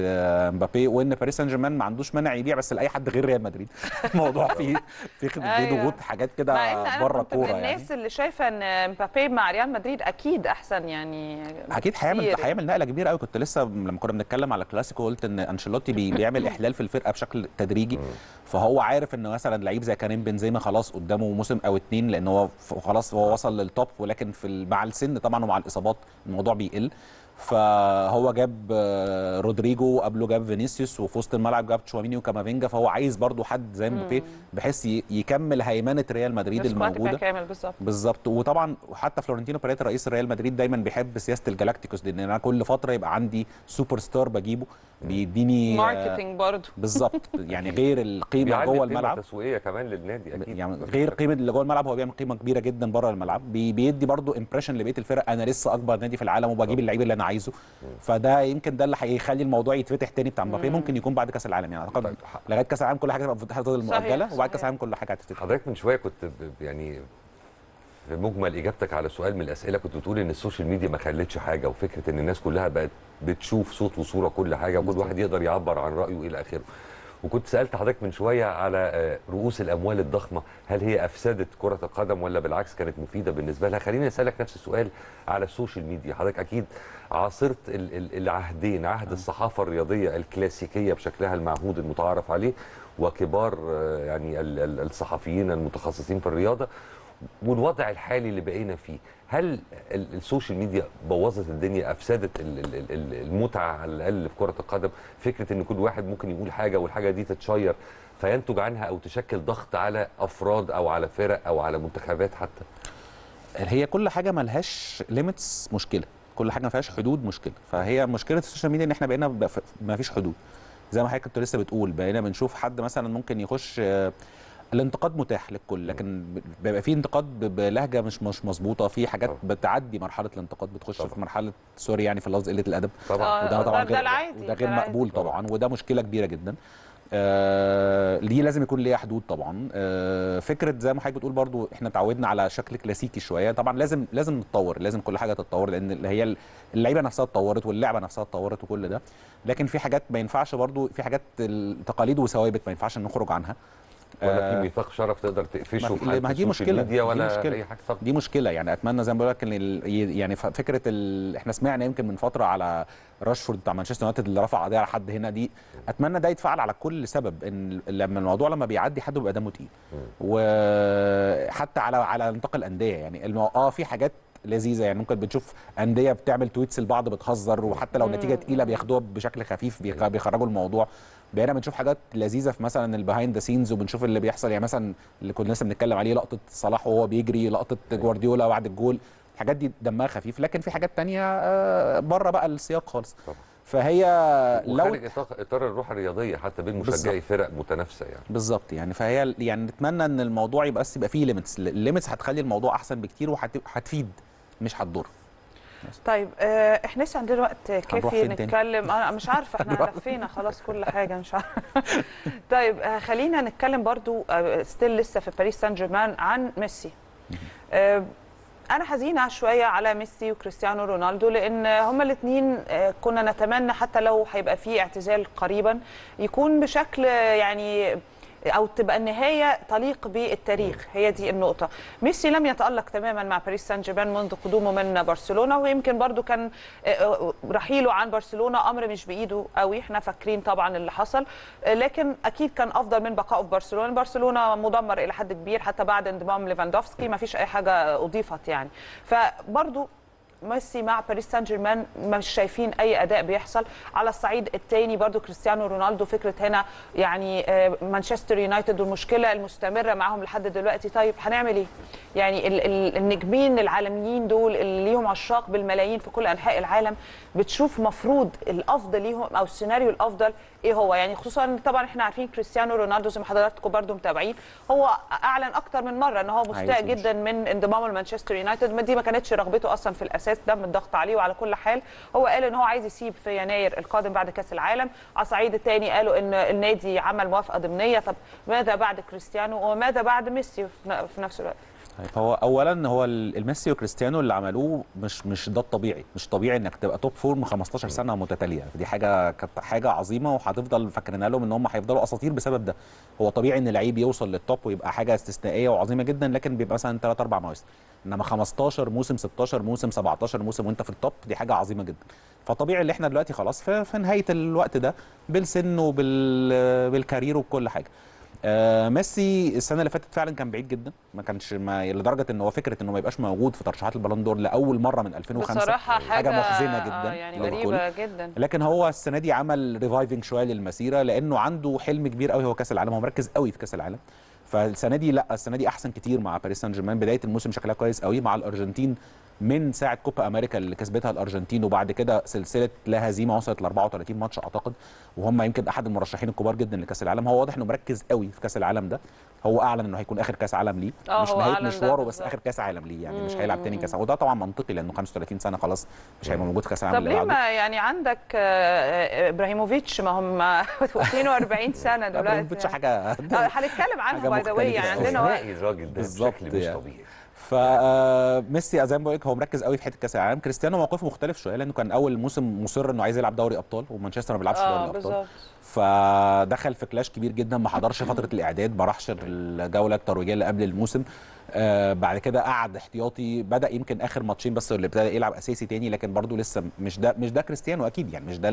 مبابي، وان باريس سان جيرمان ما عندوش مانع يبيع بس لاي حد غير ريال مدريد. الموضوع فيه ضغوط حاجات كده بره الكوره يعني. الناس اللي شايفه ان مبابي مع ريال مدريد اكيد احسن يعني، اكيد هيعمل نقله كبيره قوي. كنت لسه لما كنا بنتكلم على الكلاسيكو قلت ان انشيلوتي بيعمل احلال في الفرقه بشكل تدريجي، فهو عارف ان مثلا لعيب زي كريم بنزيما خلاص قدامه موسم او اتنين، لان هو خلاص هو وصل للتوب، ولكن مع السن طبعا ومع الاصابات الموضوع بيقل. فهو جاب رودريجو وقبله جاب فينيسيوس وفي وسط الملعب جاب تشواميني وكامافينجا، فهو عايز برضو حد زي مبابي بحيث يكمل هيمنه ريال مدريد الموجوده بالظبط. وطبعا وحتى فلورنتينو بريتا رئيس ريال مدريد دايما بيحب سياسه الجالاكتيكوس دي، ان انا كل فتره يبقى عندي سوبر ستار بجيبه بيديني ماركتنج برضو بالظبط، يعني غير القيمه جوه الملعب تسويقيه كمان للنادي اكيد، يعني غير قيمه اللي جوه الملعب هو بيعمل قيمه كبيره جدا بره الملعب، بيدي برضو امبريشن لبقيه الفرق انا لسه اكبر نادي في العالم وبجيب اللعيب اللي انا عايزه. فده يمكن ده اللي هيخلي الموضوع يتفتح تاني بتاع مبابي، ممكن يكون بعد كاس العالم، يعني اعتقد لغايه كاس العالم كل حاجه هتفضل مؤجله وبعد كاس العالم كل حاجه هتتفتح. حضرتك من شويه كنت يعني في مجمل اجابتك على سؤال من الاسئله كنت بتقول ان السوشيال ميديا ما خلتش حاجه، وفكره ان الناس كلها بقت بتشوف صوت وصوره كل حاجه وكل واحد يقدر يعبر عن رايه الى اخره. وكنت سالت حضرتك من شويه على رؤوس الاموال الضخمه، هل هي افسدت كره القدم ولا بالعكس كانت مفيده بالنسبه لها؟ خليني اسالك نفس السؤال على السوشيال ميديا. حضرتك اكيد عاصرت العهدين، عهد الصحافه الرياضيه الكلاسيكيه بشكلها المعهود المتعارف عليه وكبار يعني الصحفيين المتخصصين في الرياضه، والوضع الحالي اللي بقينا فيه. هل السوشيال ميديا بوظت الدنيا، افسدت المتعه على الاقل في كره القدم؟ فكره ان كل واحد ممكن يقول حاجه والحاجه دي تتشير فينتج عنها او تشكل ضغط على افراد او على فرق او على منتخبات حتى. هي كل حاجه مالهاش ليميتس مشكله، كل حاجه ما فيهاش حدود مشكله، فهي مشكله السوشيال ميديا ان احنا بقينا ما فيش حدود. زي ما حضرتك كنت لسه بتقول بقينا بنشوف حد مثلا ممكن يخش، الانتقاد متاح للكل، لكن بيبقى في انتقاد بلهجه مش مظبوطه، في حاجات بتعدي مرحله الانتقاد بتخش طبعا في مرحله سوري يعني في لفظ قله الادب طبعا، وده طبعا غير مقبول طبعا، وده مشكله كبيره جدا. ليه لازم يكون ليها حدود طبعا. فكره زي ما حضرتك بتقول برضو احنا اتعودنا على شكل كلاسيكي شويه، طبعا لازم نتطور، لازم كل حاجه تتطور لان هي اللعيبه نفسها اتطورت واللعبه نفسها اتطورت وكل ده، لكن في حاجات ما ينفعش برضو، في حاجات تقاليد وثوابت ما ينفعش نخرج عنها، ولا في ميثاق شرف تقدر تقفشه في السوشيال ميديا ولا اي حاجه. دي مشكله يعني. اتمنى زي ما بقول لك يعني فكره احنا سمعنا يمكن من فتره على راشفورد بتاع مانشستر يونايتد اللي رفع قضيه على حد هنا، دي اتمنى ده يتفعل على كل سبب، ان لما الموضوع بيعدي حد بيبقى دمه تقيل. وحتى على نطاق الانديه يعني في حاجات لذيذه يعني، ممكن بتشوف انديه بتعمل تويتس لبعض بتهزر، وحتى لو نتيجه تقيله بياخدوها بشكل خفيف بيخرجوا الموضوع. بقينا بنشوف حاجات لذيذه في مثلا البيهايند ذا سينز، وبنشوف اللي بيحصل يعني مثلا اللي كنا لسه بنتكلم عليه لقطه صلاح وهو بيجري، لقطه جوارديولا بعد الجول، الحاجات دي دمها خفيف، لكن في حاجات ثانيه بره بقى السياق خالص. فهي لو خارج اطار الروح الرياضيه حتى بين مشجعي فرق متنافسه يعني بالظبط يعني. فهي يعني نتمنى ان الموضوع يبقى فيه ليميتس، الليميتس هتخلي الموضوع احسن بكتير وهتفيد مش هتضر. طيب احنا لسه عندنا وقت كافي نتكلم، انا مش عارفه احنا لفينا خلاص كل حاجه مش عارفه. طيب خلينا نتكلم برضو ستيل لسه في باريس سان جيرمان عن ميسي. انا حزينه شويه على ميسي وكريستيانو رونالدو، لان هما الاثنين كنا نتمنى حتى لو هيبقى فيه اعتزال قريبا يكون بشكل يعني أو تبقى النهاية تليق بالتاريخ، هي دي النقطة. ميسي لم يتألق تماما مع باريس سان جيرمان منذ قدومه من برشلونة، ويمكن برضو كان رحيله عن برشلونة أمر مش بإيده قوي، احنا فاكرين طبعا اللي حصل، لكن أكيد كان أفضل من بقائه في برشلونة. برشلونة مدمر إلى حد كبير حتى بعد انضمام ليفاندوفسكي، ما فيش أي حاجة أضيفت يعني. فبرضو ميسي مع باريس سان جيرمان مش شايفين اي اداء بيحصل. على الصعيد الثاني برضو كريستيانو رونالدو، فكره هنا يعني مانشستر يونايتد والمشكله المستمره معاهم لحد دلوقتي. طيب هنعمل ايه؟ يعني النجمين العالميين دول اللي ليهم عشاق بالملايين في كل انحاء العالم، بتشوف مفروض الافضل ليهم او السيناريو الافضل ايه هو يعني؟ خصوصا طبعا احنا عارفين كريستيانو رونالدو زي ما حضراتكم برضو متابعين، هو اعلن اكتر من مره ان هو مستاء جدا من انضمامه لمانشستر يونايتد، ما دي ما كانتش رغبته اصلا في الاساس، ده من الضغط عليه. وعلى كل حال هو قال ان هو عايز يسيب في يناير القادم بعد كاس العالم. على الصعيد الثاني قالوا ان النادي عمل موافقه ضمنيه. طب ماذا بعد كريستيانو وماذا بعد ميسي في نفس الوقت؟ فهو اولا هو ميسي وكريستيانو اللي عملوه مش ده الطبيعي، مش طبيعي انك تبقى توب فورم 15 سنه متتاليه، دي كانت حاجه عظيمه وهتفضل فاكرينها لهم ان هم هيفضلوا اساطير بسبب ده. هو طبيعي ان لعيب يوصل للتوب ويبقى حاجه استثنائيه وعظيمه جدا، لكن بيبقى مثلا 3-4 مواسم، انما 15 موسم 16 موسم 17 موسم وانت في التوب، دي حاجه عظيمه جدا. فطبيعي اللي احنا دلوقتي خلاص في نهايه الوقت ده بالسن وبالكارير وبكل حاجه. ميسي السنه اللي فاتت فعلا كان بعيد جدا، ما كانش لدرجه ان هو فكره انه ما يبقاش موجود في ترشيحات البالون دور لاول مره من 2005 بصراحه حاجه محزنه جدا يعني غريبه جدا. لكن هو السنه دي عمل ريفايفنج شويه للمسيره لانه عنده حلم كبير قوي هو كاس العالم، هو مركز قوي في كاس العالم. فالسنه دي لا، السنه دي احسن كتير مع باريس سان جيرمان، بدايه الموسم شكلها كويس قوي مع الارجنتين من ساعه كوبا امريكا اللي كسبتها الارجنتين، وبعد كده سلسله لا هزيمه وصلت ل 34 ماتش اعتقد، وهم يمكن احد المرشحين الكبار جدا لكاس العالم. هو واضح انه مركز قوي في كاس العالم ده، هو اعلن انه هيكون اخر كاس عالم ليه، مش نهايه مشواره بس اخر كاس عالم ليه يعني، مش هيلعب تاني كاس، وده طبعا منطقي لانه 35 سنه خلاص مش هيبقى موجود في كاس العالم اللي بعده. طب ليه ما يعني عندك ابراهيموفيتش، ما هم 42 سنه دلوقتي ابراهيموفيتش حاجه هنتكلم عنها باي ذا واي، يعني عندنا راجل ده بشكل مش طبيعي. فميسي زي ما بقول لك هو مركز قوي في حته كاس العالم. كريستيانو موقفه مختلف شويه لانه كان اول موسم مصر انه عايز يلعب دوري ابطال ومانشستر ما بيلعبش دوري ابطال، فدخل في كلاش كبير جدا، ما حضرش فتره الاعداد، ما راحش الجوله الترويجيه اللي قبل الموسم. بعد كده قعد احتياطي، بدا يمكن اخر ماتشين بس اللي ابتدى يلعب اساسي تاني، لكن برضه لسه مش ده كريستيانو اكيد يعني، مش ده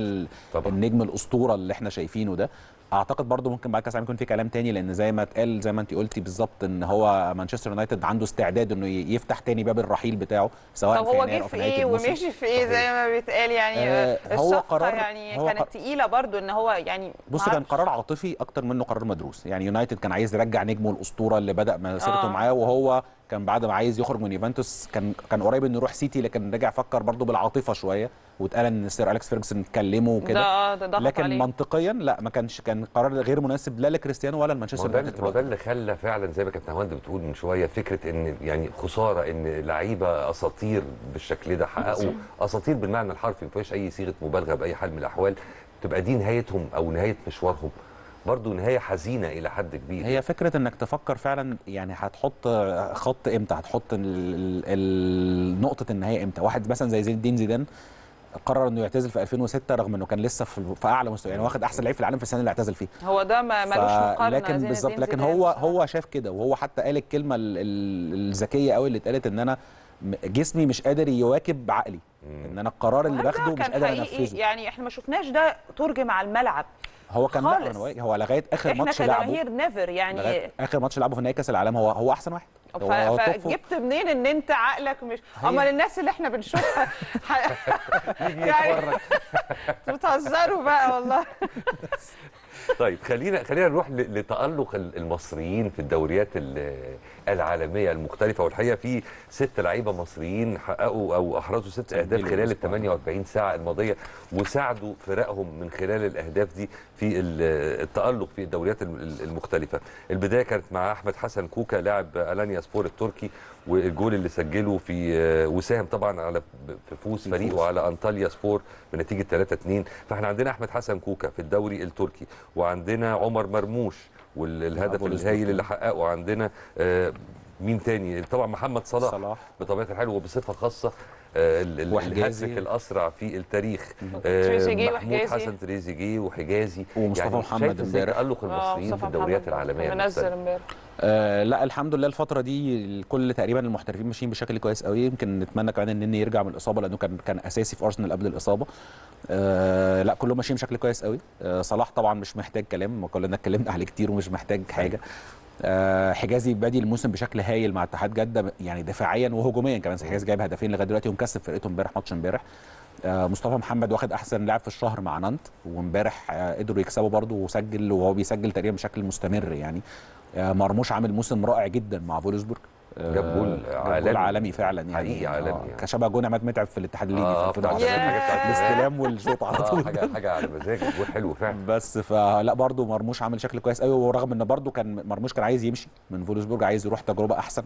النجم الاسطوره اللي احنا شايفينه ده. اعتقد برضه ممكن بعد كاس العالم يكون في كلام تاني، لان زي ما اتقال زي ما انت قلتي بالظبط ان هو مانشستر يونايتد عنده استعداد انه يفتح تاني باب الرحيل بتاعه سواء في يناير او في نهايه الموسم. هو جه في ايه ومشي في ايه زي ما بيتقال يعني، الصفقه يعني كانت تقيله برضه ان هو يعني بص كان قرار عاطفي اكتر منه قرار مدروس يعني. يونايتد كان عايز يرجع نجمه الاسطوره اللي بدا مسيرته معاه، وهو كان بعد ما عايز يخرج من يوفنتوس كان قريب انه يروح سيتي، لكن رجع فكر برضه بالعاطفه شويه، واتقال ان سير اليكس فيرجسون كلمه وكده، لكن عليه منطقيا لا ما كان قرار غير مناسب لا لكريستيانو ولا لمانشستر يونايتد. وده اللي خلى فعلا زي ما كابتن هاند بتقول من شويه فكره ان يعني خساره ان لعيبه اساطير بالشكل ده حققوا اساطير بالمعنى الحرفي ما فيهاش اي صيغه مبالغه باي حال من الاحوال، تبقى دي نهايتهم او نهايه مشوارهم، برضه نهايه حزينه الى حد كبير. هي فكره انك تفكر فعلا يعني هتحط خط امتى، هتحط نقطه النهايه امتى. واحد مثلا زي زين الدين زيدان قرر انه يعتزل في 2006 رغم انه كان لسه في اعلى مستوى يعني، واخد احسن لعيب في العالم في السنه اللي اعتزل فيها. هو ده ملوش مقارنه، لكن بالظبط لكن هو شاف كده، وهو حتى قال الكلمه الذكيه قوي اللي اتقالت ان انا جسمي مش قادر يواكب عقلي، ان انا القرار اللي باخده مش قادر انفذه. يعني احنا ما شفناش ده ترجم على الملعب، هو كان هو لغايه اخر ماتش لعبه احنا كجماهير نيفر يعني، اخر ماتش لعبه في نهائي كاس العالم هو احسن واحد. فجبت منين ان انت عقلك مش امال الناس اللي احنا بنشوفها يعني بتهزروا بقى والله. طيب خلينا نروح لتألق المصريين في الدوريات العالميه المختلفه، والحقيقه في 6 لعيبه مصريين حققوا او احرزوا 6 اهداف خلال ال 48 ساعه الماضيه، وساعدوا فرقهم من خلال الاهداف دي في التألق في الدوريات المختلفه. البدايه كانت مع احمد حسن كوكا لاعب ألانيا سبور التركي، والجول اللي سجله في وساهم طبعا على فوز فريقه على انطاليا سبور بنتيجه 3-2. فاحنا عندنا احمد حسن كوكا في الدوري التركي، وعندنا عمر مرموش والهدف الهائل اللي حققه، عندنا مين تاني طبعا محمد صلاح بطبيعه الحال وبصفه خاصه الهاتريك الاسرع في التاريخ، محمود حسن تريزيجيه وحجازي ومصطفى يعني محمد امبارح. تألق المصريين في الدوريات العالميه منزل امبارح. لا الحمد لله الفتره دي كل تقريبا المحترفين ماشيين بشكل كويس قوي، يمكن نتمنى كمان ان يرجع من الاصابه لانه كان اساسي في ارسنال قبل الاصابه. لا كلهم ماشيين بشكل كويس قوي. صلاح طبعا مش محتاج كلام، كلنا اتكلمنا عليه كتير ومش محتاج حاجه. حجازي بادي الموسم بشكل هايل مع اتحاد جده يعني دفاعيا وهجوميا كمان، حجازي جايب هدفين لغايه دلوقتي ومكسب فرقته امبارح ماتش امبارح. مصطفى محمد واخد احسن لاعب في الشهر مع نانت، وامبارح قدروا يكسبوا برده وسجل، وهو بيسجل تقريبا بشكل مستمر يعني. مرموش عامل موسم رائع جدا مع فولسبورج، جاب جول عالمي فعلا يعني حقيقي عالمي يعني. شبه جون عماد متعب في الاتحاد الليبي في 2010 الاستلام والشوط على طول، حاجه على مزاجك، جول حلو فعلا. بس فلا برضه مرموش عامل شكل كويس قوي، ورغم ان برضه كان مرموش كان عايز يمشي من فولسبورج، عايز يروح تجربه احسن،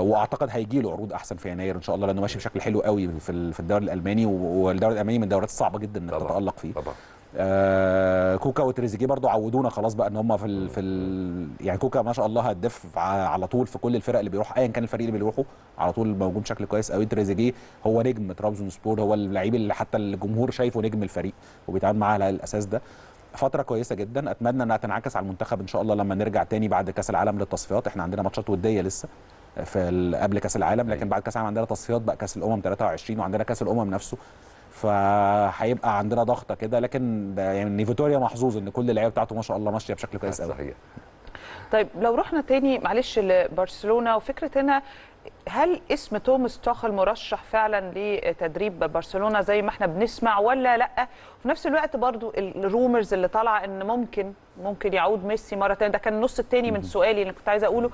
واعتقد هيجي له عروض احسن في يناير ان شاء الله لانه ماشي بشكل حلو قوي في الدوري الالماني، والدوري الالماني من الدوريات الصعبه جدا انك تتالق فيه طبعا. كوكا وتريزيجيه برضو عودونا خلاص بقى ان هم يعني كوكا ما شاء الله هداف على طول في كل الفرق اللي بيروح، ايا كان الفريق اللي بيروحه على طول موجود بشكل كويس قوي. تريزيجيه هو نجم ترابزون سبور، هو اللعيب اللي حتى الجمهور شايفه نجم الفريق وبيتعامل معاه على الاساس ده. فتره كويسه جدا، اتمنى انها تنعكس على المنتخب ان شاء الله لما نرجع تاني بعد كاس العالم للتصفيات. احنا عندنا ماتشات وديه لسه في قبل كاس العالم، لكن بعد كاس العالم عندنا تصفيات بقى، كاس الامم 23 وعندنا كاس الامم نفسه، فهيبقى عندنا ضغطه كده. لكن يعني فيتوريا محظوظ ان كل اللعيبه بتاعته ما شاء الله ماشيه بشكل كويس قوي. طيب لو رحنا تاني معلش لبرشلونه وفكره هنا، هل اسم توماس توخل مرشح فعلا لتدريب برشلونه زي ما احنا بنسمع ولا لا؟ وفي نفس الوقت برضو الرومرز اللي طالعه ان ممكن يعود ميسي مره ثانيه، ده كان النص الثاني من سؤالي اللي كنت عايزه اقوله،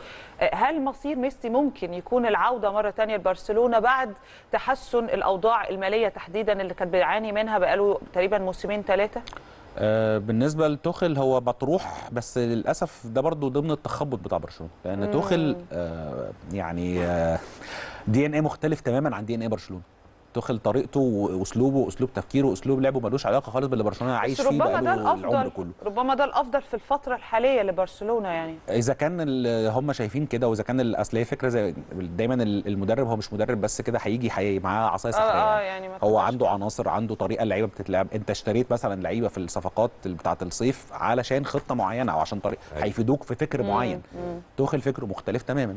هل مصير ميسي ممكن يكون العوده مره ثانيه لبرشلونه بعد تحسن الاوضاع الماليه تحديدا اللي كانت بيعاني منها بقاله تقريبا موسمين ثلاثه؟ بالنسبه لتوخل هو مطروح، بس للاسف ده برضو ضمن التخبط بتاع برشلونه، لان توخل دي ان اي مختلف تماما عن دي ان اي برشلونه. توخل طريقته واسلوبه واسلوب تفكيره واسلوب لعبه ملوش علاقه خالص باللي برشلونه عايش فيه بقاله العمر كله. ربما ده الافضل في الفتره الحاليه لبرشلونه يعني. اذا كان هم شايفين كده، واذا كان اصل هي فكره زي دايما المدرب هو مش مدرب بس كده هيجي معاه عصايه سحريه يعني هو عنده عناصر، عنده طريقه اللعيبه بتتلعب. انت اشتريت مثلا لعيبه في الصفقات بتاعه الصيف علشان خطه معينه او عشان طريقه هيفيدوك في فكر معين. توخل فكره مختلف تماما.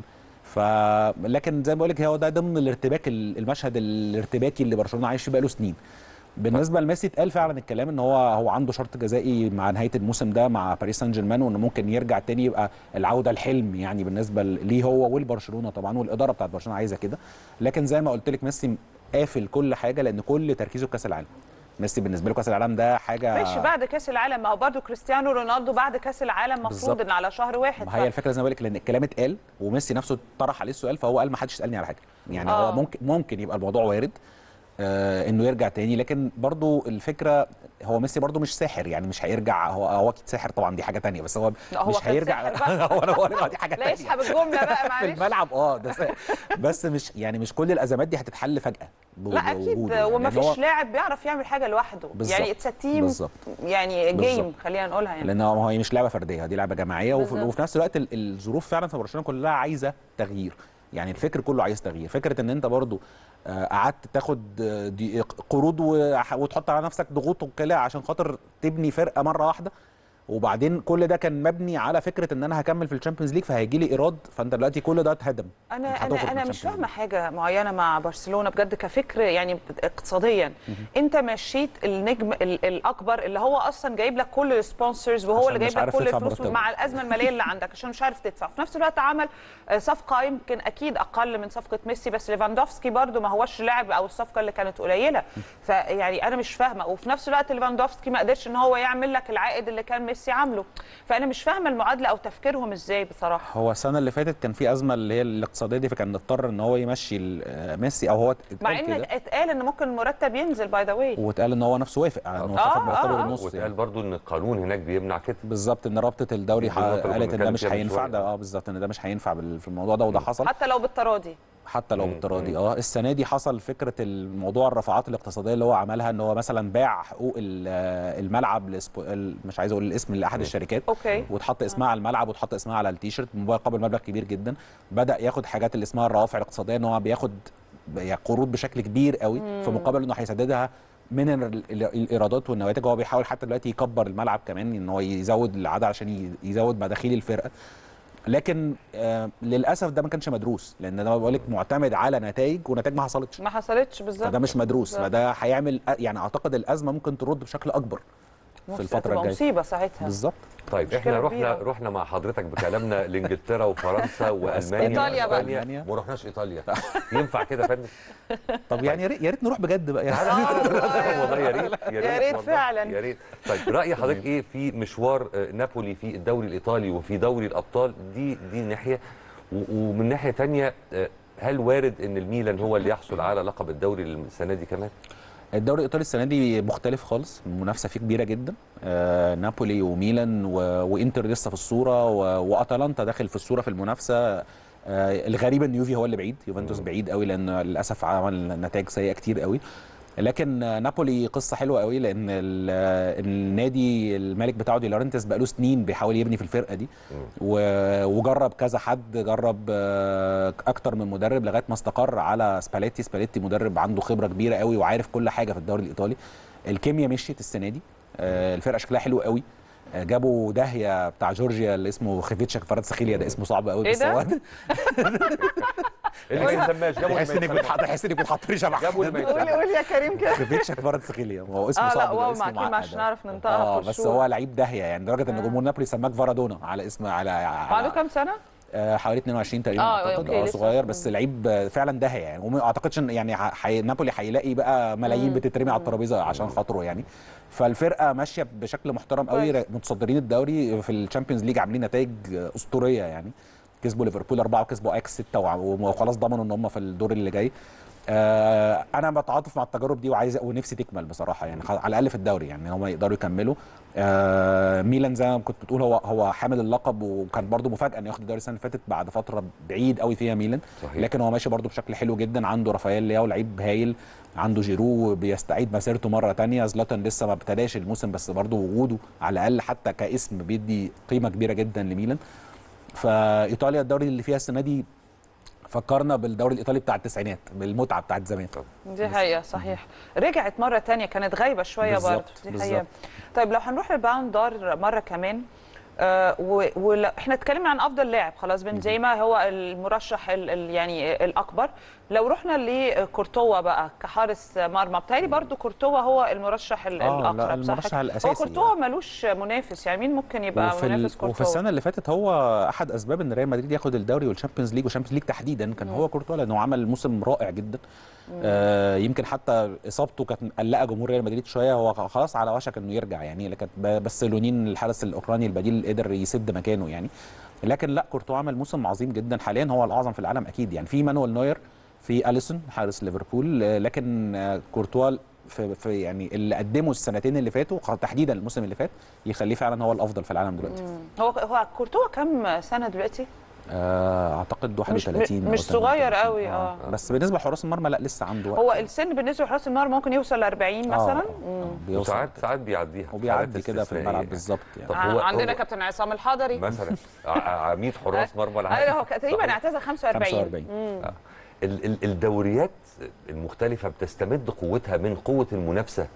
لكن زي ما بقول لك هو ده ضمن الارتباك، المشهد الارتباكي اللي برشلونه عايش فيه بقاله سنين. بالنسبه لميسي اتقال فعلا الكلام ان هو عنده شرط جزائي مع نهايه الموسم ده مع باريس سان جيرمان، وانه ممكن يرجع تاني يبقى العوده الحلم يعني بالنسبه ليه هو والبرشلونه طبعا، والاداره بتاعت برشلونه عايزه كده. لكن زي ما قلت لك ميسي قافل كل حاجه لان كل تركيزه كاس العالم. ميسي بالنسبه له كاس العالم ده حاجه ماشي بعد كاس العالم، ما هو برضه كريستيانو رونالدو بعد كاس العالم المفروض ان على شهر واحد. هي الفكره زي ما بقول لك لان الكلام اتقال وميسي نفسه طرح عليه السؤال، فهو قال ما حدش سالني على حاجه يعني هو ممكن يبقى الموضوع وارد انه يرجع تاني. لكن برضه الفكره هو ميسي برضه مش ساحر يعني مش هيرجع، هو اكيد ساحر طبعا دي حاجه ثانيه، بس هو مش هيرجع هو دي حاجه ثانيه لا يسحب الجمله بقى معلش في الملعب ده بس مش يعني مش كل الازمات دي هتتحل فجاه لا اكيد، وما فيش لاعب بيعرف يعمل حاجه لوحده يعني اتس تيم يعني جيم خلينا نقولها يعني، لان هو مش لعبه فرديه دي لعبه جماعيه. وفي نفس الوقت الظروف فعلا في برشلونه كلها عايزه تغيير يعني الفكر كله عايز تغيير. فكره ان انت برضو قعدت تاخد قروض وتحط على نفسك ضغوط وكلها عشان خاطر تبني فرقه مره واحده، وبعدين كل ده كان مبني على فكره ان انا هكمل في الشامبيونز ليج فهيجي لي ايراد، فانت دلوقتي كل ده اتهدم. انا مش فاهمه حاجه معينه مع برشلونه بجد كفكر يعني اقتصاديا. انت مشيت النجم الاكبر اللي هو اصلا جايب لك كل السبونسرز وهو اللي جايب لك كل الفلوس مع الازمه الماليه اللي عندك عشان مش عارف تدفع، في نفس الوقت عمل صفقه يمكن اكيد اقل من صفقه ميسي، بس ليفاندوفسكي برده ما هوش لاعب او الصفقه اللي كانت قليله، فيعني انا مش فاهمه. وفي نفس الوقت ليفاندوفسكي ما قدرش ان هو يعمل لك العائد اللي كان ميسي عامله، فانا مش فاهمه المعادله او تفكيرهم ازاي بصراحه. هو السنه اللي فاتت كان في ازمه اللي هي الاقتصاديه دي، فكان اضطر ان هو يمشي ميسي او هو مع ان اتقال ان ممكن المرتب ينزل باي ذا واي، واتقال ان هو نفسه وافق ان هو خد مرتبه بالنص، واتقال برضو ان القانون هناك بيمنع كده بالظبط، ان رابطه الدوري قالت ان ده مش هينفع ده بالظبط ان ده مش هينفع في الموضوع ده، وده حصل حتى لو بالتراضي السنه دي حصل فكره الموضوع الرفعات الاقتصاديه اللي هو عملها ان هو مثلا باع حقوق الملعب مش عايز اقول الاسم لاحد الشركات واتحط اسمها على الملعب واتحط اسمها على التيشيرت مقابل مبلغ كبير جدا. بدا ياخد حاجات اللي اسمها الروافع الاقتصاديه ان هو بياخد قروض بشكل كبير قوي في مقابل انه هيسددها من الايرادات والنواتج. هو بيحاول حتى دلوقتي يكبر الملعب كمان ان هو يزود العدد عشان يزود مداخيل الفرقه، لكن للاسف ده ما كانش مدروس لان ده بقول لك معتمد على نتائج ونتائج ما حصلتش بالظبط، فده مش مدروس فده هيعمل يعني اعتقد الازمه ممكن ترد بشكل اكبر في الفتره الجايه مصيبه ساعتها بالظبط. طيب احنا رحنا مع حضرتك بكلامنا لانجلترا وفرنسا والمانيا واسبانيا، ما رحناش ايطاليا ينفع كده يا فندم؟ طب يعني يا ريت نروح بجد بقى يعني والله يا ريت فعلا يا ريت. طيب راي حضرتك ايه في مشوار نابولي في الدوري الايطالي وفي دوري الابطال؟ دي ناحيه، ومن ناحيه ثانيه هل وارد ان الميلان هو اللي يحصل على لقب الدوري السنه دي كمان؟ الدوري الايطالي السنه دي مختلف خالص، المنافسه فيه كبيره جدا، نابولي وميلان وانتر لسه في الصوره واتلانتا داخل في الصوره في المنافسه، الغريب ان يوفي هو اللي بعيد، يوفنتوس بعيد قوي لان للاسف عمل نتائج سيئه كتير قوي. لكن نابولي قصه حلوه قوي لان النادي المالك بتاعه دي لورنتس بقاله سنين بيحاول يبني في الفرقه دي وجرب كذا حد، جرب اكتر من مدرب لغايه ما استقر على سباليتي مدرب عنده خبره كبيره قوي وعارف كل حاجه في الدوري الايطالي. الكيميا مشيت السنه دي، الفرقه شكلها حلو قوي، جابوا داهيه بتاع جورجيا اللي اسمه خيفيتشا فراتسخيليا ده اسمه صعب قوي بالسواد اللي ما يسماش جابوا الميت، تحس انك بتحطري شبح. جابوا الميت. قول يا كريم كده. كريفيتشك فراتسخيليا، هو اسمه صعب مش هنعرف ننطقها. بس هو لعيب داهيه يعني، لدرجه ان جمهور نابولي سماه فارادونا على اسم بعده كام سنه؟ حوالي 22 تقريبا اعتقد، صغير بس لعيب فعلا داهيه يعني، وما اعتقدش ان يعني نابولي هيلاقي بقى ملايين بتترمي على الترابيزه عشان خاطره يعني. فالفرقه ماشيه بشكل محترم قوي، متصدرين الدوري في الشامبيونز ليج، عاملين نتائج اسطوريه يعني، كسبوا ليفربول 4 وكسبوا اياكس 6 وخلاص ضمنوا ان هم في الدور اللي جاي. انا بتعاطف مع التجارب دي وعايز ونفسي تكمل بصراحه يعني، على الاقل في الدوري يعني هم يقدروا يكملوا. ميلان زي ما كنت بتقول هو حامل اللقب، وكان برده مفاجاه انه ياخد الدوري السنه اللي فاتت بعد فتره بعيد قوي فيها ميلان صحيح. لكن هو ماشي برده بشكل حلو جدا، عنده رافائيل لياو لعيب هايل، عنده جيرو بيستعيد مسيرته مره ثانيه، زلاتان لسه ما ابتداش الموسم بس برده وجوده على الاقل حتى كاسم بيدي قيمه كبيره جدا لميلان. فايطاليا الدوري اللي فيها السنه دي فكرنا بالدوري الايطالي بتاع التسعينات، بالمتعه بتاعت زمان. دي حقيقه صحيح، رجعت مره ثانيه، كانت غايبه شويه برضه، دي حقيقه. طيب لو هنروح للبالون دور مره كمان، واحنا اتكلمنا عن افضل لاعب خلاص، بنزيما هو المرشح يعني الاكبر. لو رحنا لكورتوا بقى كحارس مرمى، بتهيألي برضه كورتوا هو المرشح الاقرب صح؟ المرشح الاساسي. هو كورتوا يعني ملوش منافس يعني، مين ممكن يبقى منافس كورتوا؟ وفي السنه اللي فاتت هو احد اسباب ان ريال مدريد ياخد الدوري والشامبيونز ليج، والشامبيونز ليج تحديدا كان هو كورتوا، لانه عمل موسم رائع جدا. يمكن حتى اصابته كانت مقلقه جمهور ريال مدريد شويه، هو خلاص على وشك انه يرجع يعني، لكن بس لونين الحارس الاوكراني البديل قدر يسد مكانه يعني. لكن لا، كورتوا عمل موسم عظيم جدا، حاليا هو الاعظم في العالم اكيد يعني، في مانويل نوير، في اليسون حارس ليفربول، لكن كورتوا في يعني اللي قدمه السنتين اللي فاتوا تحديدا الموسم اللي فات يخليه فعلا هو الافضل في العالم دلوقتي. هو كورتوا كام سنه دلوقتي؟ اعتقد 31، مش صغير قوي. بس بالنسبه لحراس المرمى لا، لسه عنده وقت. هو السن بالنسبه لحراس المرمى ممكن يوصل ل 40 مثلا، ساعات بيعديها وبيعدي كده في الملعب بالظبط يعني. عندنا كابتن عصام الحضري مثلا عميد حراس مرمى العالم، هو تقريبا اعتزل 45. الدوريات المختلفه بتستمد قوتها من قوه المنافسه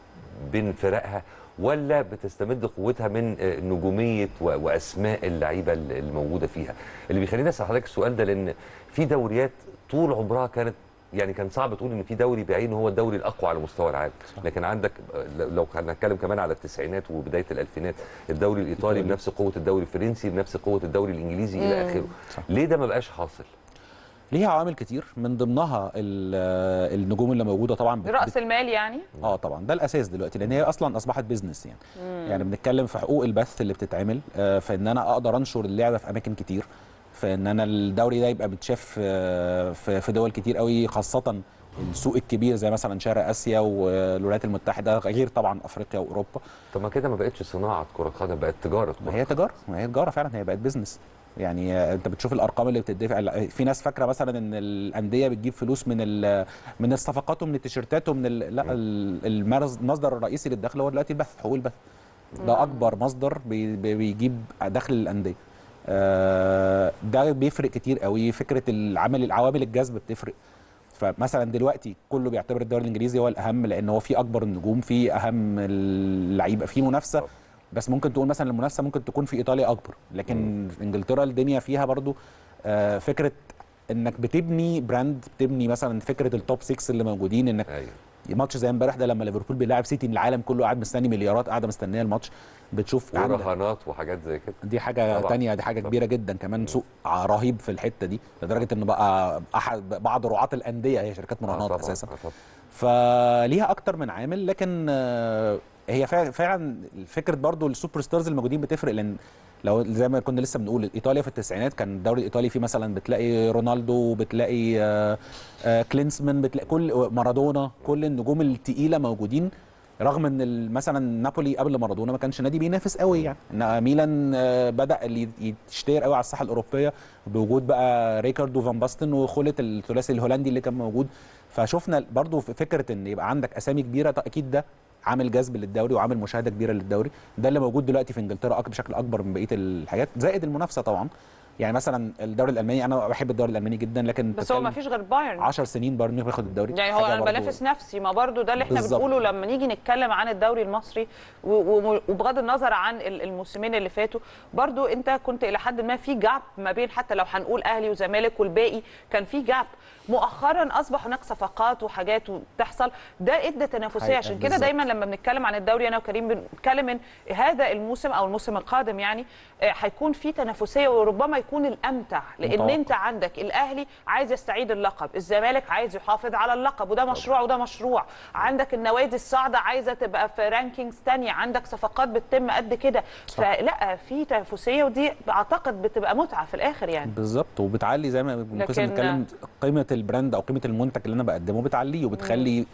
بين فرقها، ولا بتستمد قوتها من نجوميه واسماء اللعيبه الموجوده فيها؟ اللي بيخليني اسال حضرتك السؤال ده، لان في دوريات طول عمرها كانت يعني، كان صعب تقول ان في دوري بعينه هو الدوري الاقوى على مستوى العالم، لكن عندك لو هنتكلم كمان على التسعينات وبدايه الالفينات، الدوري الايطالي بنفس قوه الدوري الفرنسي، بنفس قوه الدوري الانجليزي الى اخره. ليه ده ما بقاش حاصل؟ ليها عوامل كتير، من ضمنها النجوم اللي موجوده طبعا، راس المال يعني. طبعا ده الاساس دلوقتي، لان هي اصلا اصبحت بيزنس يعني. يعني بنتكلم في حقوق البث اللي بتتعمل، فان انا اقدر انشر اللعبه في اماكن كتير، فان انا الدوري ده يبقى بيتشاف في دول كتير قوي، خاصه السوق الكبير زي مثلا شرق اسيا والولايات المتحده، غير طبعا افريقيا واوروبا. طب ما كده ما بقتش صناعه كره قدم، بقت تجاره. ما هي تجاره فعلا، هي بقت بيزنس يعني. انت بتشوف الارقام اللي بتدفع، في ناس فاكره مثلا ان الانديه بتجيب فلوس من الصفقات ومن التيشيرتات ومن لا، المصدر الرئيسي للدخل هو دلوقتي البث، حقوق البث ده اكبر مصدر بيجيب دخل للانديه. ده بيفرق كتير قوي. فكره عوامل الجذب بتفرق. فمثلا دلوقتي كله بيعتبر الدوري الانجليزي هو الاهم، لان هو فيه اكبر النجوم، فيه اهم اللعيبه، فيه منافسه. بس ممكن تقول مثلا المنافسه ممكن تكون في ايطاليا اكبر، لكن في انجلترا الدنيا فيها برضو فكره انك بتبني براند، بتبني مثلا فكره التوب 6 اللي موجودين، انك ماتش زي امبارح ده لما ليفربول بيلاعب سيتي، العالم كله قاعد مستني، مليارات قاعده مستنيه الماتش، بتشوف رهانات وحاجات زي كده. دي حاجه ثانيه، دي حاجه كبيره جدا كمان، سوق رهيب في الحته دي، لدرجه ان بقى بعض رعاه الانديه هي شركات مراهنات اساسا. فليها اكتر من عامل، لكن هي فعلا فكره برضو السوبر ستارز الموجودين بتفرق. لان لو زي ما كنا لسه بنقول، ايطاليا في التسعينات كان الدوري الايطالي فيه مثلا بتلاقي رونالدو، بتلاقي كلينسمان، بتلاقي كل مارادونا، كل النجوم الثقيله موجودين، رغم ان مثلا نابولي قبل مارادونا ما كانش نادي بينافس قوي يعني. ميلان بدا يشتهر قوي على الساحه الاوروبيه بوجود بقى ريكاردو فان باستن وخوله الثلاثي الهولندي اللي كان موجود. فشفنا برضو فكره ان يبقى عندك اسامي كبيره، اكيد ده عامل جذب للدوري وعامل مشاهده كبيره للدوري. ده اللي موجود دلوقتي في انجلترا بشكل اكبر من بقيه الحاجات، زائد المنافسه طبعا. يعني مثلا الدوري الالماني، انا بحب الدوري الالماني جدا، لكن بس هو ما فيش غير بايرن 10 سنين بايرن ميونخ بياخد الدوري، يعني هو انا بنافس نفسي. ما برضو ده اللي احنا بنقوله لما نيجي نتكلم عن الدوري المصري، وبغض النظر عن الموسمين اللي فاتوا، برضو انت كنت الى حد ما في جاب ما بين، حتى لو هنقول اهلي وزمالك والباقي كان في جاب. مؤخرا اصبح هناك صفقات وحاجات وتحصل، ده ادى تنافسيه. عشان كده دايما لما بنتكلم عن الدوري انا وكريم بنتكلم ان هذا الموسم او الموسم القادم يعني هيكون في تنافسيه، وربما يكون الامتع، لان مطلع. انت عندك الاهلي عايز يستعيد اللقب، الزمالك عايز يحافظ على اللقب، وده مشروع وده مشروع. عندك النوادي الصاعده عايزه تبقى في رانكينجز ثانيه، عندك صفقات بتتم قد كده، فلا في تنافسيه، ودي اعتقد بتبقى متعه في الاخر يعني. بالظبط، وبتعلي زي ما ممكن نتكلم قيمه البراند او قيمه المنتج اللي انا بقدمه، بتعليه وبتخلي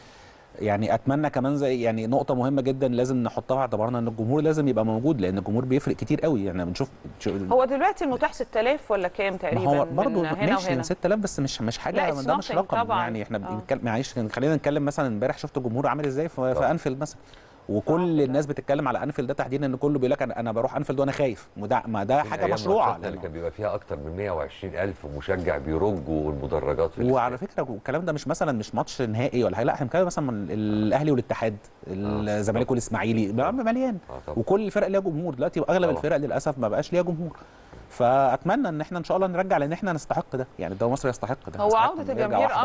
يعني. اتمنى كمان زي يعني نقطه مهمه جدا لازم نحطها في اعتبارنا، ان الجمهور لازم يبقى موجود، لان الجمهور بيفرق كتير قوي. يعني بنشوف هو دلوقتي المتاح 6000 ولا كام تقريبا، هو برضه ماشي 6000 بس مش حاجه، ده مش رقم طبعًا. يعني احنا بنتكلم معلش، خلينا نتكلم مثلا امبارح شفت الجمهور عامل ازاي في انفيلد مثلا، وكل الناس بتتكلم على انفيلد ده تحديدا، ان كله بيقول لك انا بروح انفيلد وانا خايف. ما ده حاجه مشروعه، اللي كان بيبقى فيها اكتر من 120000 مشجع بيرجوا المدرجات في. وعلى فكره الكلام ده مش مثلا مش ماتش نهائي ولا حاجه، لا احنا بنتكلم مثلا من الاهلي والاتحاد، الزمالك والاسماعيلي مليان، وكل الفرق ليها جمهور. دلوقتي اغلب الفرق للاسف ما بقاش ليها جمهور، فاتمنى ان احنا ان شاء الله نرجع، لان احنا نستحق ده. يعني الدوري المصري يستحق ده، هو عوده الجماهير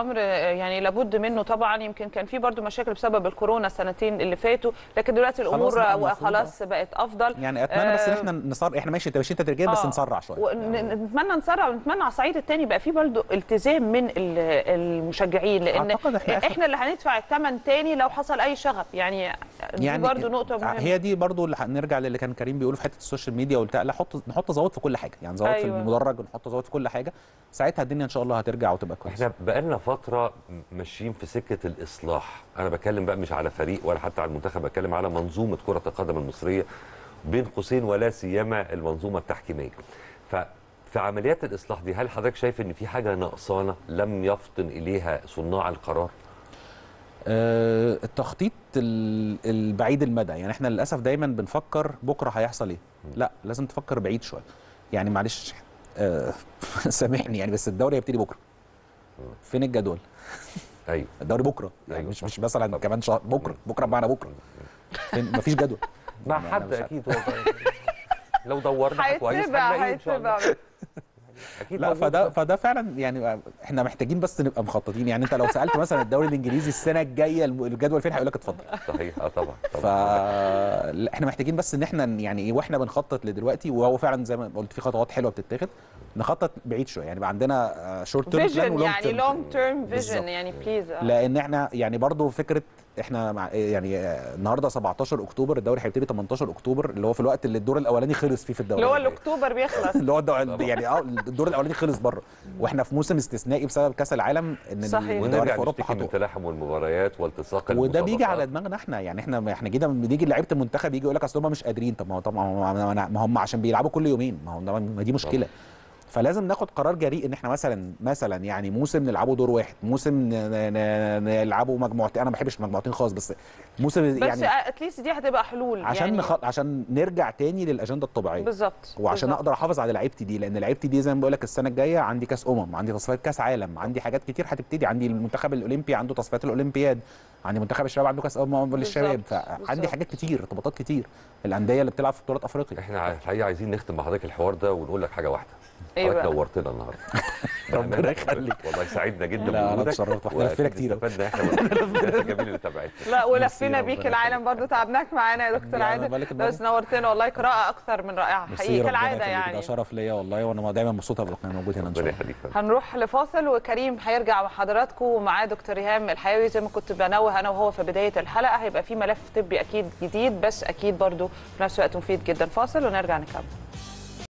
امر يعني لابد منه طبعا. يمكن كان في برضو مشاكل بسبب الكورونا السنتين اللي فاتوا، لكن دلوقتي الامور خلاص بقت افضل يعني. اتمنى بس احنا احنا ماشي تدريجيا، بس نسرع شويه يعني. نتمنى نسرع، ونتمنى على الصعيد الثاني بقى في برضو التزام من المشجعين، لان احنا اللي هندفع الثمن ثاني لو حصل اي شغب يعني. دي برضو نقطه مهمه، هي دي برضو اللي هنرجع للي كان كريم بيقوله في حته السوشيال ميديا، وبتاع نحط ظواهر في كل حاجه يعني، ظواهر في المدرج، ونحط ظواهر في كل حاجه، ساعتها الدنيا ان شاء الله هترجع وتبقى كويس. احنا بقالنا فتره ماشيين في سكه الاصلاح، انا بتكلم بقى مش على فريق ولا حتى على المنتخب، بتكلم على منظومه كره القدم المصريه، بين قوسين ولا سيما المنظومه التحكيميه. ففي عمليات الاصلاح دي، هل حضرتك شايف ان في حاجه نقصانه لم يفطن اليها صناع القرار؟ التخطيط البعيد المدى، يعني احنا للاسف دايما بنفكر بكره هيحصل ايه، لا لازم تفكر بعيد شويه يعني. معلش سامحني يعني، بس الدوري هيبتدي بكره، فين الجدول؟ ايوه الدوري بكره يعني، مش مثلا كمان شهر، بكره بمعنى بكره، مفيش جدول مع حد اكيد. هو لو دورنا كويس هنلاقيه ان شاء الله أكيد. لا فده فعلا يعني احنا محتاجين بس نبقى مخططين. يعني انت لو سالت مثلا الدوري الانجليزي السنه الجايه الجدول فين، هيقول لك اتفضل. صحيح طبعا. فاحنا محتاجين بس ان احنا يعني واحنا بنخطط لدلوقتي، وهو فعلا زي ما قلت في خطوات حلوه بتتاخد، نخطط بعيد شويه يعني، بقى عندنا شورت تيرم بلان يعني لونج تيرم فيجن يعني بليز. لان احنا يعني برضو فكره احنا يعني النهارده 17 اكتوبر، الدوري هيبتدي 18 اكتوبر، اللي هو في الوقت اللي الدور الاولاني خلص فيه في الدوري، اللي هو الاكتوبر بيخلص اللي هو يعني الدور الاولاني خلص بره، واحنا في موسم استثنائي بسبب كاس العالم، ان الدوري في اوروبا حاطط التلاحم والمباريات والتصاق المباريات، وده بيجي على دماغنا احنا يعني. احنا جينا بنيجي لعيبه المنتخب يجي يقول لك اصل هم مش قادرين. طب ما هم عشان بيلعبوا كل يومين، ما دي مشكله. فلازم ناخد قرار جريء، ان احنا مثلا يعني موسم نلعبه دور واحد، موسم نلعبه مجموعتين. انا ما بحبش مجموعتين خالص، بس موسم يعني، بس اتليست دي هتبقى حلول عشان يعني عشان نرجع تاني للاجنده الطبيعيه. بالظبط، وعشان اقدر احافظ على لعيبتي دي، لان لعيبتي دي زي ما بقول لك السنه الجايه عندي كاس عندي تصفيات كاس عالم، عندي حاجات كتير هتبتدي، عندي المنتخب الاولمبي عنده تصفيات الاولمبياد، عندي منتخب الشباب عنده كاس للشباب، فعندي حاجات كتير، ارتباطات كتير، الانديه اللي بتلعب في بطولات افريقيا. احنا الحقيقه عايزين نختم مع حضرتك الحوار ده ونقول لك حاجه واحده، حضرتك نورتنا النهارده ربنا يخليك والله، سعدنا جدا بوجودك، اتشرفت، واحنا لفينا كتير، اتفدنا احنا جميل اللي تابعتنا، لا ولفينا بيك العالم برضه، تعبناك معانا يا دكتور عادل، بس نورتنا والله، قراءه اكثر من رائعه حقيقي كالعاده يعني، ده شرف ليا والله، وانا دايما مبسوطه ببقى موجود هنا ان شاء الله. هنروح لفاصل، وكريم هيرجع وحضراتكم، ومعاه دكتور ايهام الحيوي زي ما كنت بنوه انا وهو في بدايه الحلقه، هيبقى في ملف طبي اكيد جديد، بس اكيد برضه في نفس الوقت مفيد جدا. فاصل ونرجع نكمل.